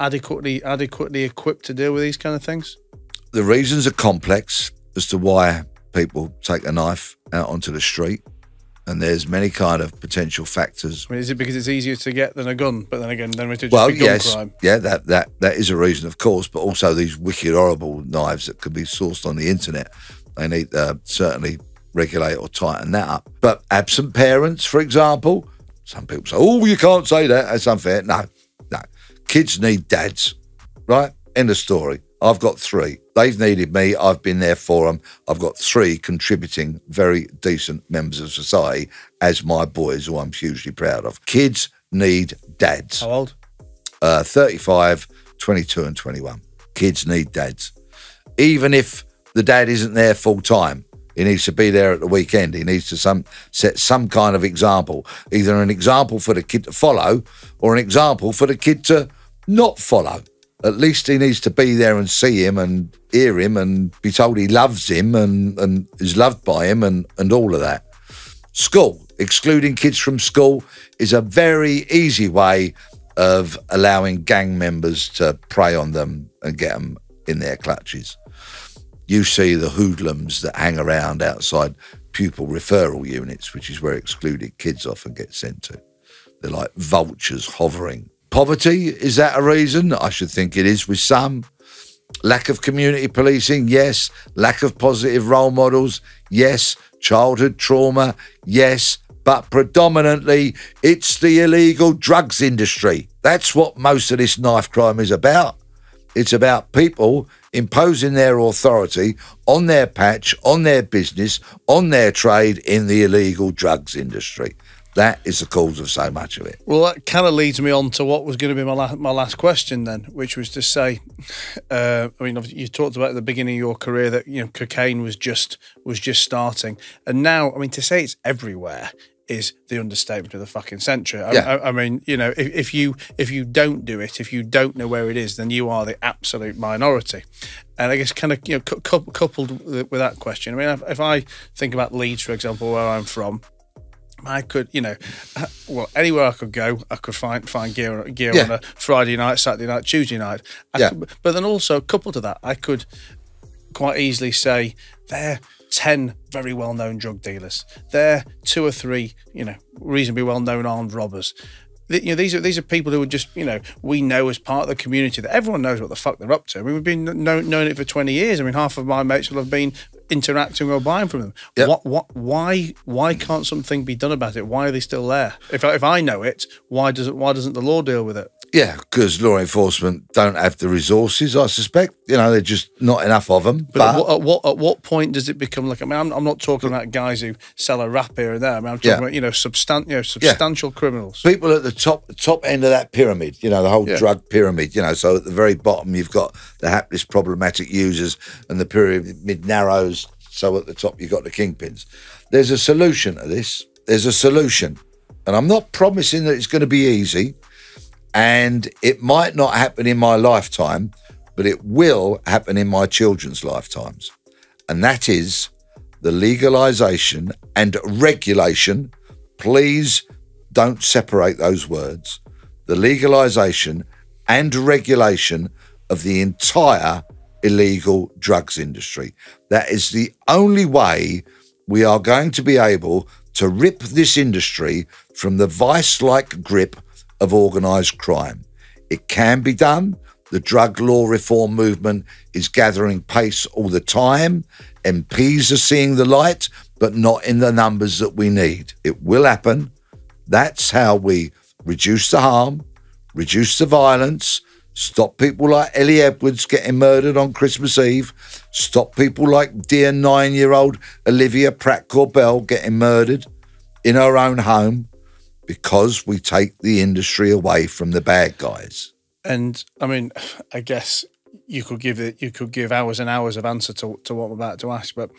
adequately adequately equipped to deal with these kind of things? The reasons are complex as to why people take a knife out onto the street, and there's many kind of potential factors. I mean, is it because it's easier to get than a gun? But then again, then we just well, be gun yes, crime. Yeah, that that that is a reason, of course. But also these wicked, horrible knives that could be sourced on the internet. They need to uh, certainly regulate or tighten that up. But absent parents, for example, Some people say, oh, you can't say that, that's unfair. No, no. Kids need dads, right? End of story. I've got three. They've needed me. I've been there for them. I've got three contributing, very decent members of society as my boys, who I'm hugely proud of. Kids need dads. How old? Uh, thirty-five, twenty-two and twenty-one. Kids need dads. Even if the dad isn't there full time, he needs to be there at the weekend. He needs to some, set some kind of example, either an example for the kid to follow or an example for the kid to not follow. At least he needs to be there and see him and hear him and be told he loves him and, and is loved by him and, and all of that. School, excluding kids from school is a very easy way of allowing gang members to prey on them and get them in their clutches. You see the hoodlums that hang around outside pupil referral units, which is where excluded kids often get sent to. They're like vultures hovering. Poverty, is that a reason? I should think it is with some. Lack of community policing, yes. Lack of positive role models, yes. Childhood trauma, yes. But predominantly, it's the illegal drugs industry. That's what most of this knife crime is about. It's about people imposing their authority on their patch, on their business, on their trade in the illegal drugs industry. That is the cause of so much of it. Well, that kind of leads me on to what was going to be my last, my last question then, which was to say, uh, I mean, you talked about at the beginning of your career that, you know, cocaine was just was just starting. And now, I mean, to say it's everywhere is the understatement of the fucking century. I, yeah. I, I mean, you know, if, if you if you don't do it, if you don't know where it is, then you are the absolute minority. And I guess kind of, you know, cu cu coupled with that question, I mean, if, if I think about Leeds, for example, where I'm from, I could, you know, well, anywhere I could go, I could find find gear gear yeah. on a Friday night, Saturday night, Tuesday night. I yeah. could, but then also, coupled to that, I could quite easily say they're ten very well-known drug dealers. They're two or three, you know, reasonably well-known armed robbers. You know, these are these are people who are just, you know, we know as part of the community that everyone knows what the fuck they're up to. I mean, we've been know, knowing it for twenty years. I mean, half of my mates will have been interacting or buying from them. Yep. What? What? Why? Why can't something be done about it? Why are they still there? If if I know it, why doesn't why doesn't the law deal with it? Yeah, because law enforcement don't have the resources, I suspect. You know, they're just not enough of them. But, but at, what, at, what, at what point does it become like, I mean, I'm, I'm not talking about guys who sell a rap here and there. I mean, I'm talking yeah. about, you know, substan you know substantial yeah. criminals. People at the top top end of that pyramid, you know, the whole yeah. drug pyramid, you know. So at the very bottom, you've got the hapless problematic users and the pyramid narrows. So at the top, you've got the kingpins. There's a solution to this. There's a solution. And I'm not promising that it's going to be easy. And it might not happen in my lifetime, but it will happen in my children's lifetimes. And that is the legalisation and regulation. Please don't separate those words. The legalisation and regulation of the entire illegal drugs industry. That is the only way we are going to be able to rip this industry from the vice-like grip of organised crime. It can be done. The drug law reform movement is gathering pace all the time. M Ps are seeing the light, but not in the numbers that we need. It will happen. That's how we reduce the harm, reduce the violence, stop people like Ellie Edwards getting murdered on Christmas Eve, stop people like dear nine-year-old Olivia Pratt-Corbell getting murdered in her own home, because we take the industry away from the bad guys. And I mean, I guess you could give it, you could give hours and hours of answer to, to what I'm about to ask. But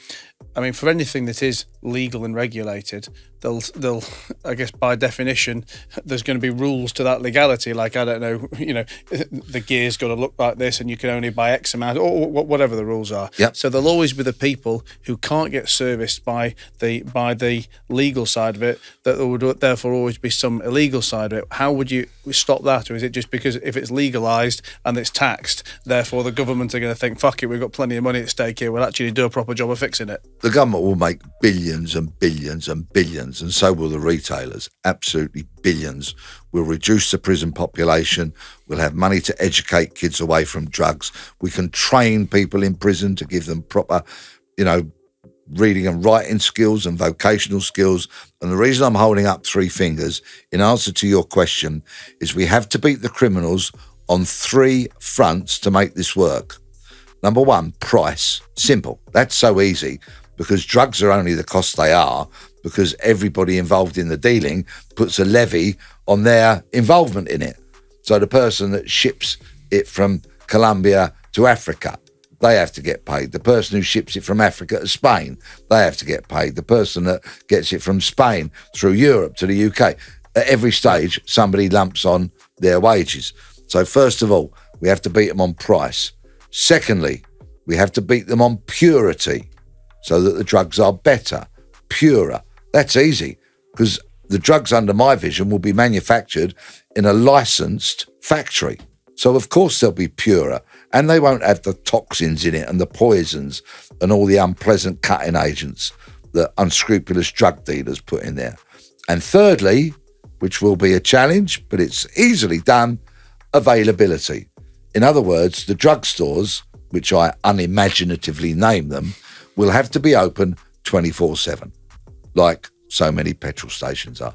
I mean, for anything that is legal and regulated, they'll they'll I guess by definition there's going to be rules to that legality. Like, I don't know, you know, the gear's got to look like this, and you can only buy X amount, or whatever the rules are. Yep. So there'll always be the people who can't get serviced by the by the legal side of it. That there would therefore always be some illegal side of it. How would you stop that? Or is it just because if it's legalised and it's taxed, therefore the government are going to think, fuck it, we've got plenty of money at stake here, we'll actually do a proper job of fixing it? The government will make billions and billions and billions, and so will the retailers, absolutely billions. We'll reduce the prison population, we'll have money to educate kids away from drugs, we can train people in prison to give them proper, you know, reading and writing skills and vocational skills. And the reason I'm holding up three fingers in answer to your question is we have to beat the criminals on three fronts to make this work. Number one, price. Simple. That's so easy because drugs are only the cost they are because everybody involved in the dealing puts a levy on their involvement in it. So the person that ships it from Colombia to Africa, they have to get paid. The person who ships it from Africa to Spain, they have to get paid. The person that gets it from Spain through Europe to the U K, at every stage, somebody lumps on their wages. So first of all, we have to beat them on price. Secondly, we have to beat them on purity so that the drugs are better, purer. That's easy because the drugs under my vision will be manufactured in a licensed factory. So of course they'll be purer and they won't have the toxins in it and the poisons and all the unpleasant cutting agents that unscrupulous drug dealers put in there. And thirdly, which will be a challenge, but it's easily done, availability. In other words, the drugstores, which I unimaginatively name them, will have to be open twenty-four seven, like so many petrol stations are.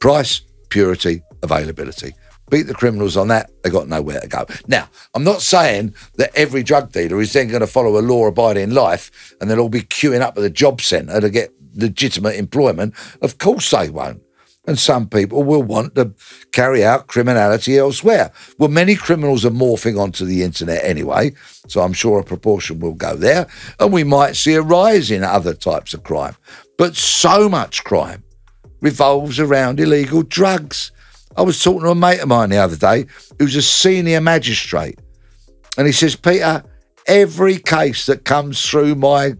Price, purity, availability. Beat the criminals on that, they got nowhere to go. Now, I'm not saying that every drug dealer is then going to follow a law-abiding life and they'll all be queuing up at the job centre to get legitimate employment. Of course they won't. And some people will want to carry out criminality elsewhere. Well, many criminals are morphing onto the internet anyway, so I'm sure a proportion will go there, and we might see a rise in other types of crime. But so much crime revolves around illegal drugs. I was talking to a mate of mine the other day who's a senior magistrate, and he says, Peter, every case that comes through my,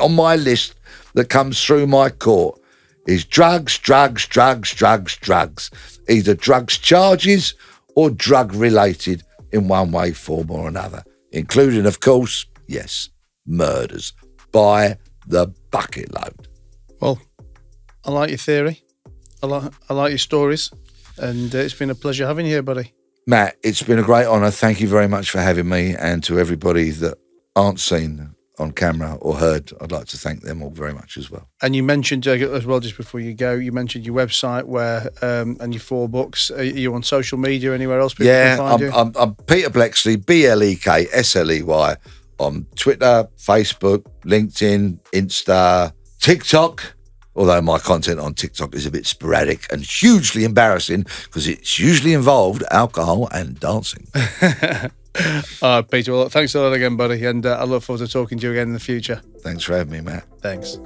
on my list that comes through my court, is drugs, drugs, drugs, drugs, drugs. Either drugs charges or drug-related in one way, form or another, including, of course, yes, murders by the bucket load. Well, I like your theory. I, li I like your stories. And uh, it's been a pleasure having you here, buddy. Matt, it's been a great honour. Thank you very much for having me. And to everybody that aren't seen on camera or heard, I'd like to thank them all very much as well. And you mentioned, uh, as well, just before you go, you mentioned your website where um, and your four books. Are you on social media or anywhere else people yeah, can find I'm, you? Yeah, I'm, I'm Peter Bleksley, B L E K S L E Y, on Twitter, Facebook, LinkedIn, Insta, TikTok, although my content on TikTok is a bit sporadic and hugely embarrassing because it's usually involved alcohol and dancing. All right, Peter, well, thanks a lot again, buddy, and uh, I look forward to talking to you again in the future. Thanks for having me, Matt. Thanks.